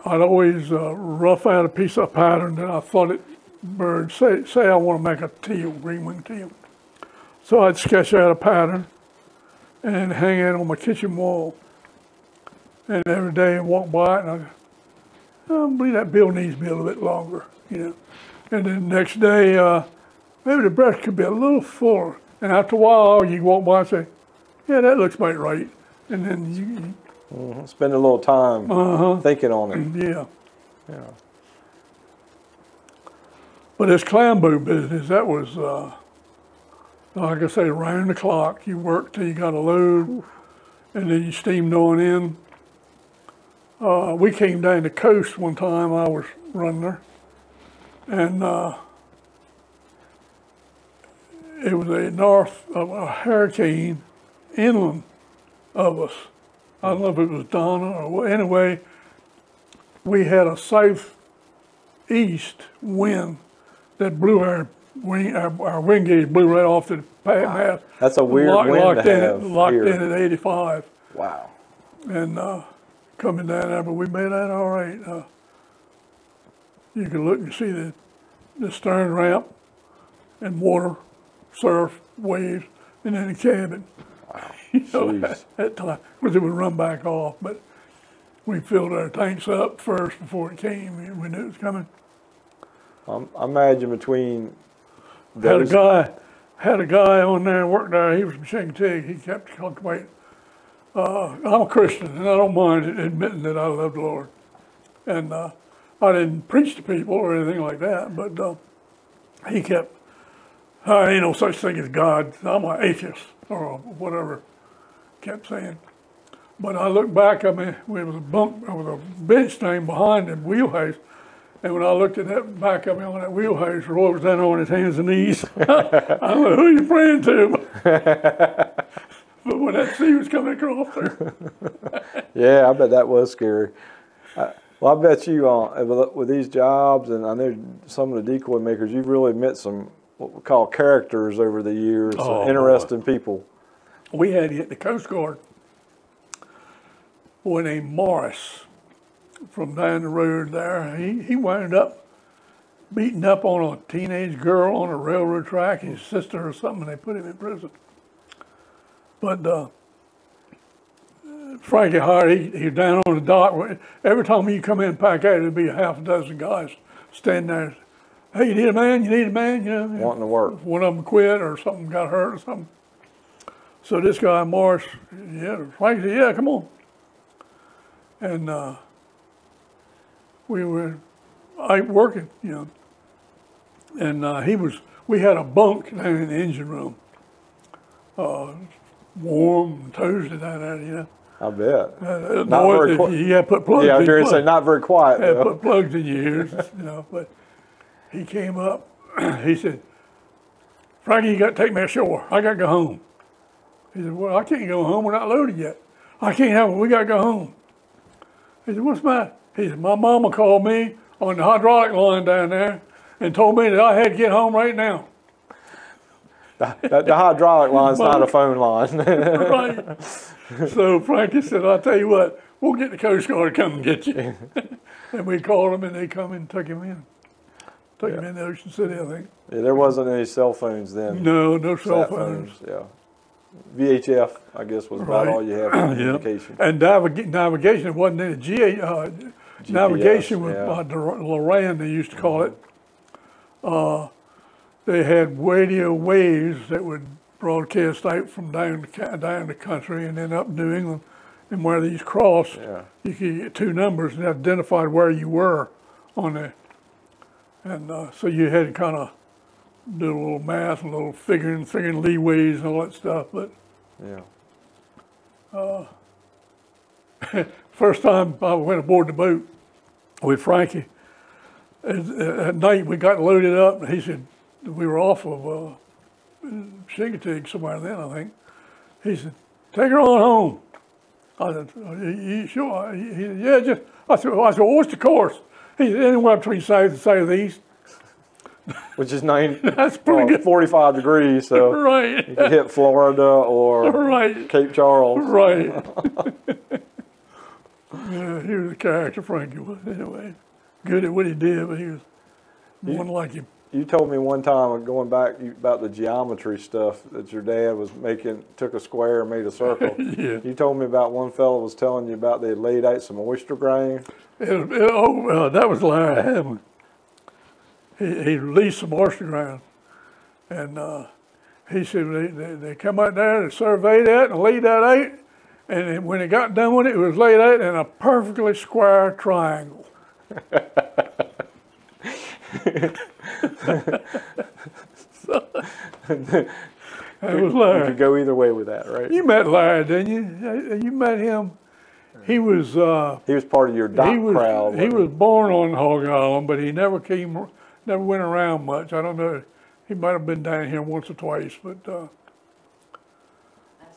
I'd always rough out a piece of pattern that I thought it bird. Say I want to make a teal, green-winged teal. So I'd sketch out a pattern and hang it on my kitchen wall. And every day I'd walk by it and I'd go, I believe that bill needs to be a little bit longer, you know. And then the next day, maybe the breast could be a little fuller. And after a while, you walk by and say, yeah, that looks about right. And then you... spend a little time thinking on it. Yeah. Yeah. But this clambo business, that was... like I say, round the clock. You worked till you got a load, and then you steamed on in. We came down the coast one time. I was running there, and it was a north of a hurricane inland of us. I don't know if it was Donna or anyway. We had a southeast wind that blew our wing gauge blew right off the path. That's a weird wind locked to have locked in at 85. Wow. And coming down there, but we made that all right. You can look and see the stern ramp and water, surf, waves, and then the cabin. Wow. You know, at time, because it would run back off, but we filled our tanks up first before it came. We knew it was coming. I imagine between... Had a guy on there working there. He was from Chincoteague. He kept talking about, I'm a Christian, and I don't mind admitting that I love the Lord. And I didn't preach to people or anything like that, but he kept, I ain't no such thing as God. I'm an atheist or whatever, kept saying. But I look back, I mean, there was a bump, there was a bench thing behind the wheelhouse. And when I looked at that back up on that wheelhouse, Roy was down on his hands and knees. I don't know who you praying to. But when that sea was coming across there. Yeah, I bet that was scary. Well, I bet you, with these jobs, and I know some of the decoy makers, you've really met some what we call characters over the years, interesting people. We had hit the Coast Guard, a boy named Morris. From down the road there, he wound up beating up on a teenage girl on a railroad track, his sister or something, and they put him in prison. But Frankie Hart, he was down on the dock. Every time you come in and pack out, there'd be a half a dozen guys standing there. Hey, you need a man? You need a man? You know, wanting to work. One of them quit or something, got hurt or something. So this guy, Morris, Frankie said, yeah, come on. And we were out working, you know, and we had a bunk down in the engine room, warm and toasty down there, you know. I bet. Not very quiet. Yeah, put plugs in your ears, you know, but he came up, he said, Frankie, you got to take me ashore. I got to go home. He said, well, I can't go home. We're not loaded yet. I can't have it. We got to go home. He said, what's the matter? He said, my mama called me on the hydraulic line down there and told me that I had to get home right now. The hydraulic line's not a phone line. Right. So Frankie said, I'll tell you what, we'll get the Coast Guard to come and get you. And we called them and they come and took him in. Took him in to Ocean City, I think. Yeah, there wasn't any cell phones then. No, no cell phones. Yeah. VHF, I guess, was about all you had for communication. And navigation wasn't any GPS, navigation was by Loran, they used to call it. They had radio waves that would broadcast out from down the country and then up New England. And where these crossed, you could get two numbers and identified where you were on the. And so you had to kind of do a little math, a little figuring leeways and all that stuff. But first time I went aboard the boat with Frankie, at night we got loaded up. And he said we were off of Chincoteague somewhere then, I think. He said, "Take her on home." I said, "You sure?" He said, "Yeah, just." I said, "Well, what's the course?" He said, "Anywhere between south and southeast." Which is 90. That's pretty good. 45 degrees, so you can hit Florida or Cape Charles. Yeah, he was a character, Frankie was. Anyway, good at what he did, but he was one like him. You told me one time, going back about the geometry stuff, that your dad was making, took a square and made a circle. You told me about one fellow was telling you about they laid out some oyster grain. That was Larry Hamlin. He released some oyster grain. And he said, they come out there and survey that and lay that out. And when it got done with it, it was laid out in a perfectly square triangle. It was Larry. You could go either way with that, right? You met Larry, didn't you? You met him. He was part of your dock crowd. He was born on Hog Island, but he never came, never went around much. I don't know. He might have been down here once or twice, but I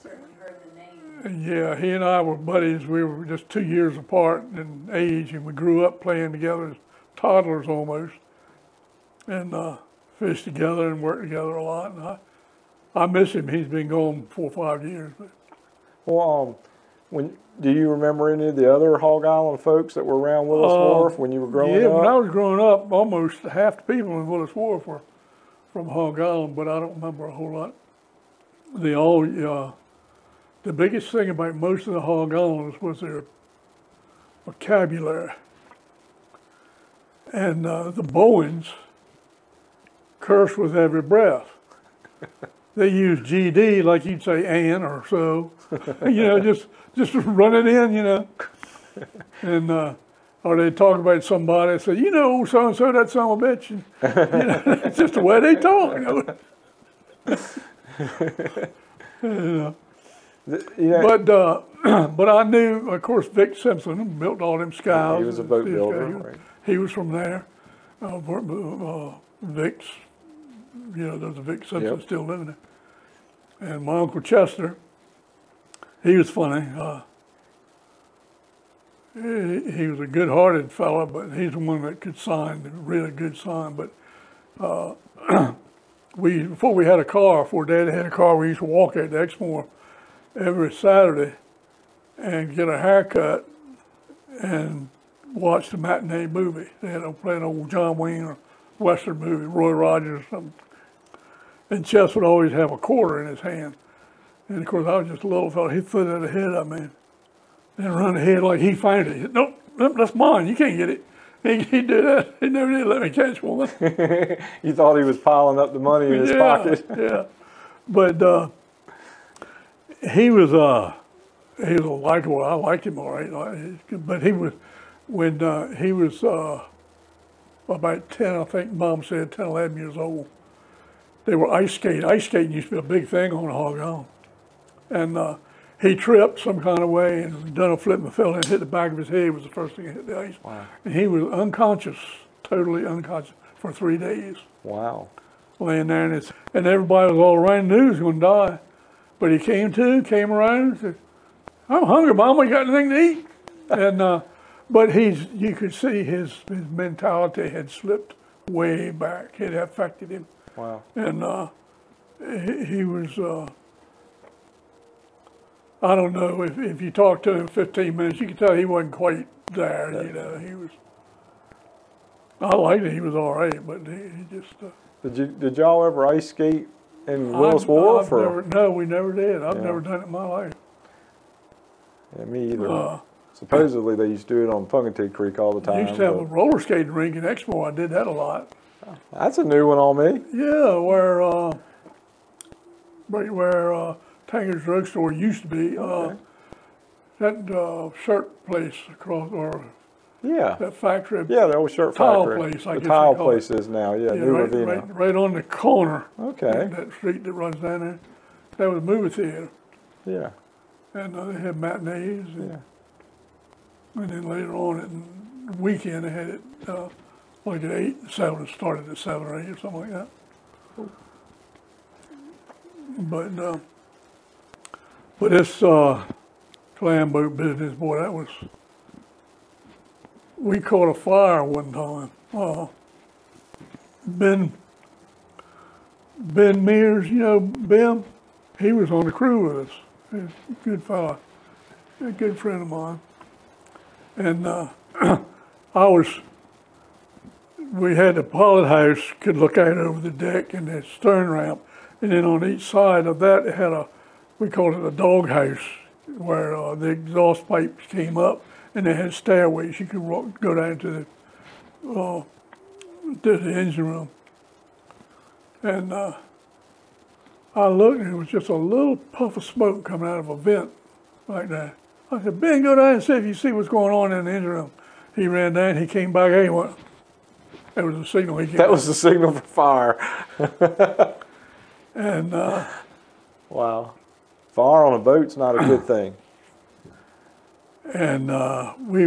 certainly heard the name. Yeah, he and I were buddies. We were just 2 years apart in age, and we grew up playing together as toddlers almost. And fished together and worked together a lot. And I miss him. He's been gone 4 or 5 years. But. Well, do you remember any of the other Hog Island folks that were around Willis Wharf when you were growing up? Yeah, when I was growing up, almost half the people in Willis Wharf were from Hog Island, but I don't remember a whole lot. They all, the biggest thing about most of the Hog Islanders was their vocabulary. And the Bowens curse with every breath. They use GD like you'd say "an" or so, you know, just run it in, you know. And or they talk about somebody and say, "You know, so and so, that son of a bitch." And, you know, it's just the way they talk. You know. But I knew, of course, Victor Simpson built all them scows. He was a boat builder. He was from there. Vic's. You know, there's a Vic Simpson still living there. And my Uncle Chester, he was funny. He was a good-hearted fellow, but he's the one that could sign, really good sign. But before we had a car, before Daddy had a car, we used to walk out to Exmore every Saturday and get a haircut and watch the matinee movie. They had to play an old John Wayne or Western movie, Roy Rogers or something. And Chess would always have a quarter in his hand. And of course, I was just a little fella. He'd throw that ahead of me and run ahead like he found it. He said, "Nope, that's mine. You can't get it." He'd do that. He never did let me catch one. You thought he was piling up the money in his pocket. But he was a likable. I liked him all right. But he was, when he was about 10, I think Mom said, 10, 11 years old. They were ice skating. Ice skating used to be a big thing on Hog Island. And he tripped some kind of way and done a flip and fell and hit the back of his head was the first thing that hit the ice. Wow. And he was unconscious, totally unconscious for 3 days. Wow. Laying there and everybody was all around, knew he was going to die. But he came around and said, "I'm hungry, Mom, we got anything to eat?" And but you could see his mentality had slipped way back. It affected him. Wow. And he was I don't know, if you talk to him 15 minutes, you can tell he wasn't quite there, you know. He was, I liked it, he was all right, but he just... did y'all ever ice skate in Willis Wharf? No, we never did. I've never done it in my life. Yeah, me either. Supposedly they used to do it on Chincoteague Creek all the time. They used to have a roller skating rink in Exmore. I did that a lot. That's a new one on me. Yeah, where... right where Tanger's Drugstore used to be, that shirt place across, or that factory. Yeah, the old shirt factory. Tile place, I guess. The tile place is now, New Ravina. Right on the corner. Okay. That street that runs down there. That was a movie theater. Yeah. And they had matinees. And, and then later on at the weekend, they had it like at 8 and 7. It started at 7 or 8 or something like that. But this clam boat business, boy, that was, we caught a fire one time. Ben Mears, you know, Ben, he was on the crew with us. He was a good fellow, a good friend of mine. And we had the pilot house, could look out over the deck and the stern ramp. And then on each side of that, it had we called it a doghouse, where the exhaust pipes came up, and they had stairways. You could go down to the engine room. And I looked, and it was just a little puff of smoke coming out of a vent like that. I said, Ben, go down and see if you see what's going on in the engine room. He ran down, he came back, he went, that was the signal he came That was the signal for fire. And wow, fire on a boat's not a good thing. And we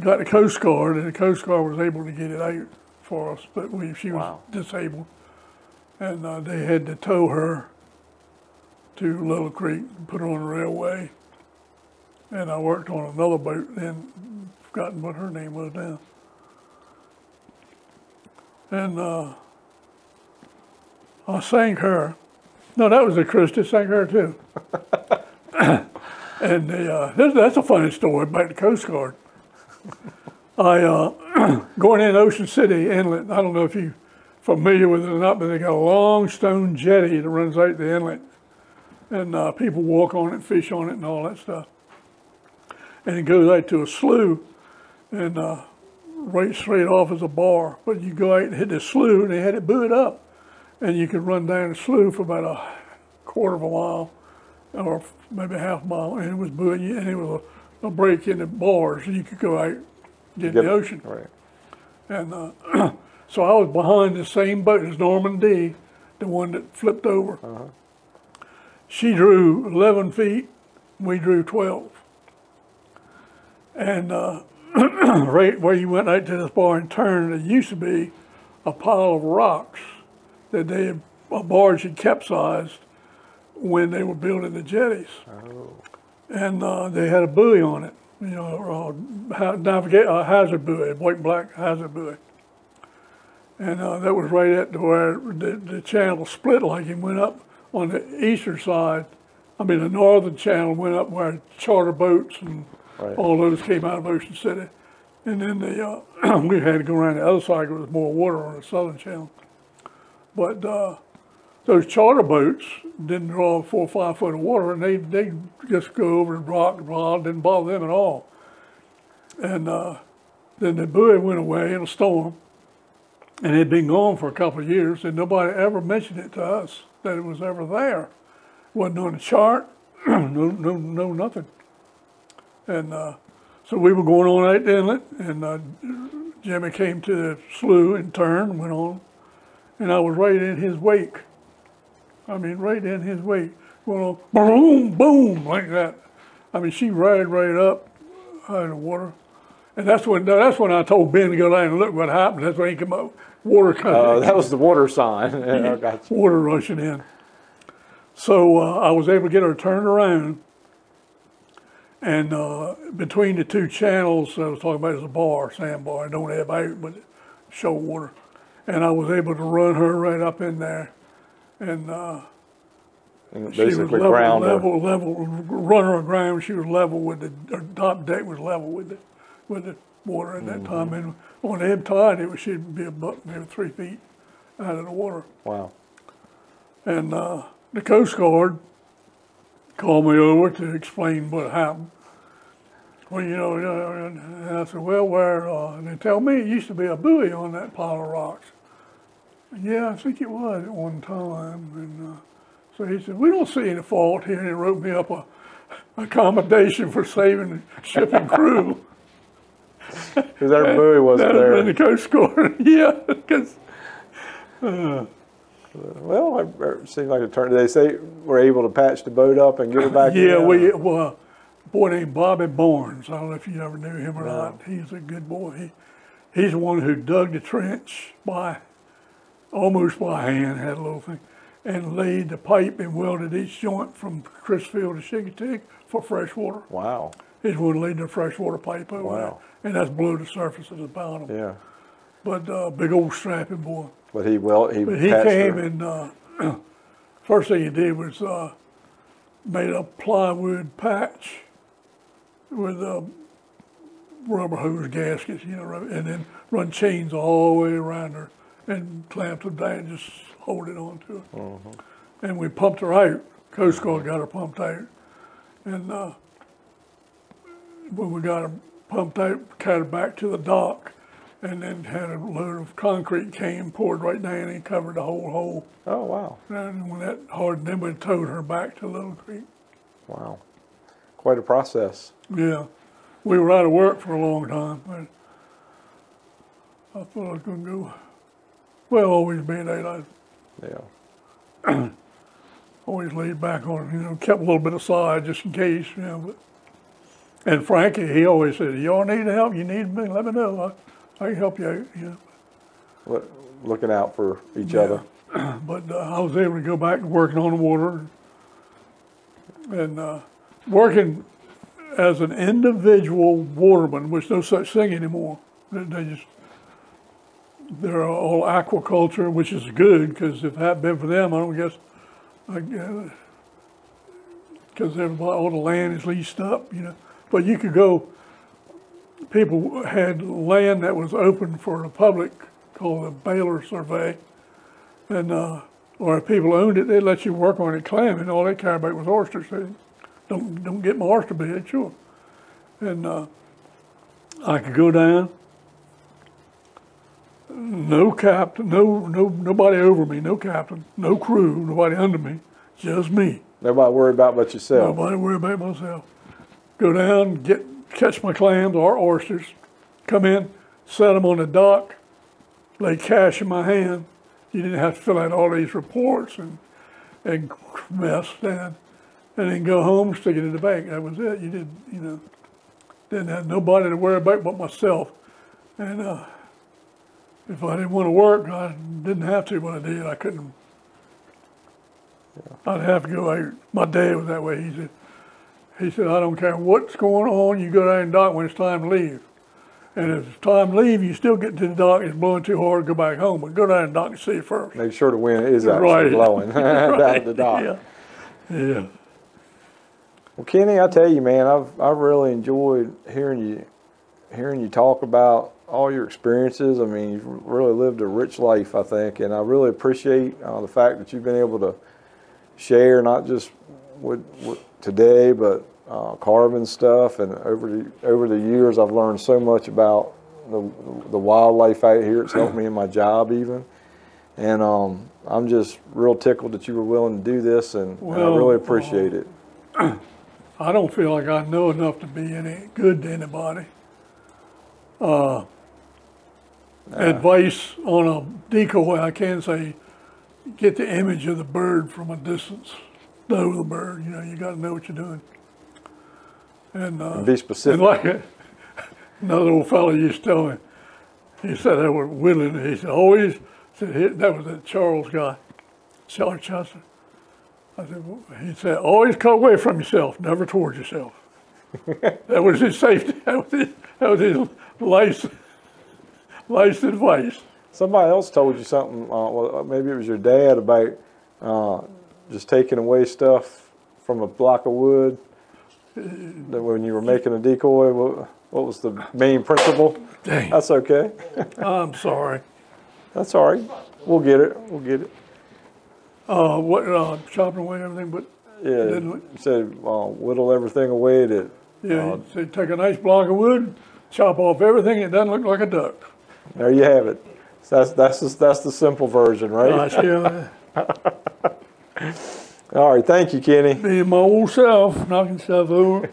got the Coast Guard, and the Coast Guard was able to get it out for us, but she was disabled, and they had to tow her to Little Creek and put her on the railway. And I worked on another boat, then forgotten what her name was now. And I sang her. No, that was the Christie, sang her too. And that's a funny story about the Coast Guard. I going in Ocean City Inlet, I don't know if you're familiar with it or not, but they got a long stone jetty that runs out the inlet. And people walk on it, fish on it, and all that stuff. And it goes out to a slough, and right straight off is a bar. But you go out and hit the slough, and they had it buoyed up. And you could run down the slough for about a quarter of a mile, or maybe a half mile, and it was buoying you, and it was a break in the bars, and you could go out and get in the ocean. Right. And so I was behind the same boat as Norman D, the one that flipped over. She drew 11 feet, we drew 12. And right where you went out to this bar and turned, there used to be a pile of rocks that a barge had capsized when they were building the jetties. And they had a buoy on it, you know, or a hazard buoy, a white and black hazard buoy. And that was right at where the channel split, like it went up on the eastern side. I mean, the northern channel went up where charter boats and all those came out of Ocean City. And then we had to go around the other side, there was more water on the southern channel. But those charter boats didn't draw 4 or 5 foot of water, and they just go over and rock and roll, didn't bother them at all. And then the buoy went away in a storm, and it had been gone for a couple of years, and nobody ever mentioned it to us that it was ever there. It wasn't on the chart, no nothing. And so we were going on out the inlet, and Jimmy came to the slough and turned and went on. And I was right in his wake. I mean, right in his wake. Going on, boom, boom, like that. I mean, she rode right up out of the water. And that's when I told Ben to go down and look what happened. That's when he came up, water coming in. That was the water sign. Yeah, gotcha. Water rushing in. So I was able to get her turned around. And between the two channels I was talking about is a bar, sandbar. I don't have out, but shoal water. And I was able to run her right up in there, and and basically ground. Runner aground. She was level with the, her top deck was level with the water at that time. And on ebb tide, it was, she'd be about 3 feet out of the water. Wow. And the Coast Guard called me over to explain what happened. Well, you know, and I said, well, where? And they tell me it used to be a buoy on that pile of rocks. And yeah, I think it was at one time. And so he said, we don't see any fault here. And he wrote me up a commendation for saving the ship and crew. Because our buoy wasn't there. And the Coast Guard, yeah. Cause, well, it seemed like it turned. They say we're able to patch the boat up and get it back. Yeah, well, a boy named Bobby Barnes. I don't know if you ever knew him or not. He's a good boy. He's the one who dug the trench by almost by hand, had a little thing, and laid the pipe and welded each joint from Crisfield to Chincoteague for fresh water. Wow. He's the one who laid the fresh water pipe over there, and that's below the surface of the bottom. Yeah. But big old strapping boy. But he came and first thing he did was made a plywood patch with rubber hose gaskets, you know, and then run chains all the way around her and clamped her down and just hold it onto her. And we pumped her out. Coast Guard got her pumped out. And when we got her pumped out, carried her back to the dock, and then had a load of concrete cane poured right down and covered the whole hole. Oh, wow. And when that hardened, then we towed her back to Little Creek. Wow. Quite a process. Yeah. We were out of work for a long time, but I thought I was going to go, well, always being late. Yeah. Always laid back on, you know, kept a little bit aside just in case, you know. But, and Frankie, he always said, y'all need help, you need me, let me know. I can help you out, you know. Looking out for each other. But I was able to go back and working on the water. And working as an individual waterman, which no such thing anymore. They're all aquaculture, which is good, because if it hadn't been for them, I don't guess, because all the land is leased up, you know. But you could go, people had land that was open for the public called the Baylor Survey, and or if people owned it, they let you work on it clamming. All they cared about was oysters. They don't get my oyster bed, sure. And I could go down, no captain, nobody over me, no captain, no crew, nobody under me, just me. Nobody worry about but yourself. Nobody worry about myself. Go down, catch my clams or oysters, come in, set them on the dock, lay cash in my hand. You didn't have to fill out all these reports and mess and then go home, stick it in the bank. That was it. You didn't, you know, didn't have nobody to worry about but myself. And if I didn't want to work, I didn't have to. When I did, I couldn't. I'd have to go out. My dad was that way. He said. He said, I don't care what's going on, you go down the dock when it's time to leave. And if it's time to leave, you still get to the dock, it's blowing too hard, go back home. But go down the dock and see it first. Make sure the wind is actually blowing down the dock. Yeah. Well, Kenny, I tell you, man, I've really enjoyed hearing you talk about all your experiences. I mean, you've really lived a rich life, I think. And I really appreciate the fact that you've been able to share, not just with today, but carving stuff, and over the years, I've learned so much about the wildlife out here. It's helped me in my job even, and I'm just real tickled that you were willing to do this, and I really appreciate it. I don't feel like I know enough to be any good to anybody. Advice on a decoy, I can say, get the image of the bird from a distance. Know the bird, you know. You got to know what you're doing, and be specific. And like another old fellow used to tell me, he said that was Whittling. He said that was a Charles guy, Charles Chester. I said he said always cut away from yourself, never towards yourself. That was his safety. That was his life's advice. Somebody else told you something. Well, maybe it was your dad about. just taking away stuff from a block of wood that when you were making a decoy? What was the main principle? Dang. That's okay. I'm sorry. That's all right. We'll get it. We'll get it. Chopping away everything, but yeah, didn't we? Said whittle everything away. That yeah, so take a nice block of wood, chop off everything. It doesn't look like a duck. There you have it. So that's the simple version, right? Nice, yeah. All right, thank you, Kenny. Being my old self, knocking stuff over.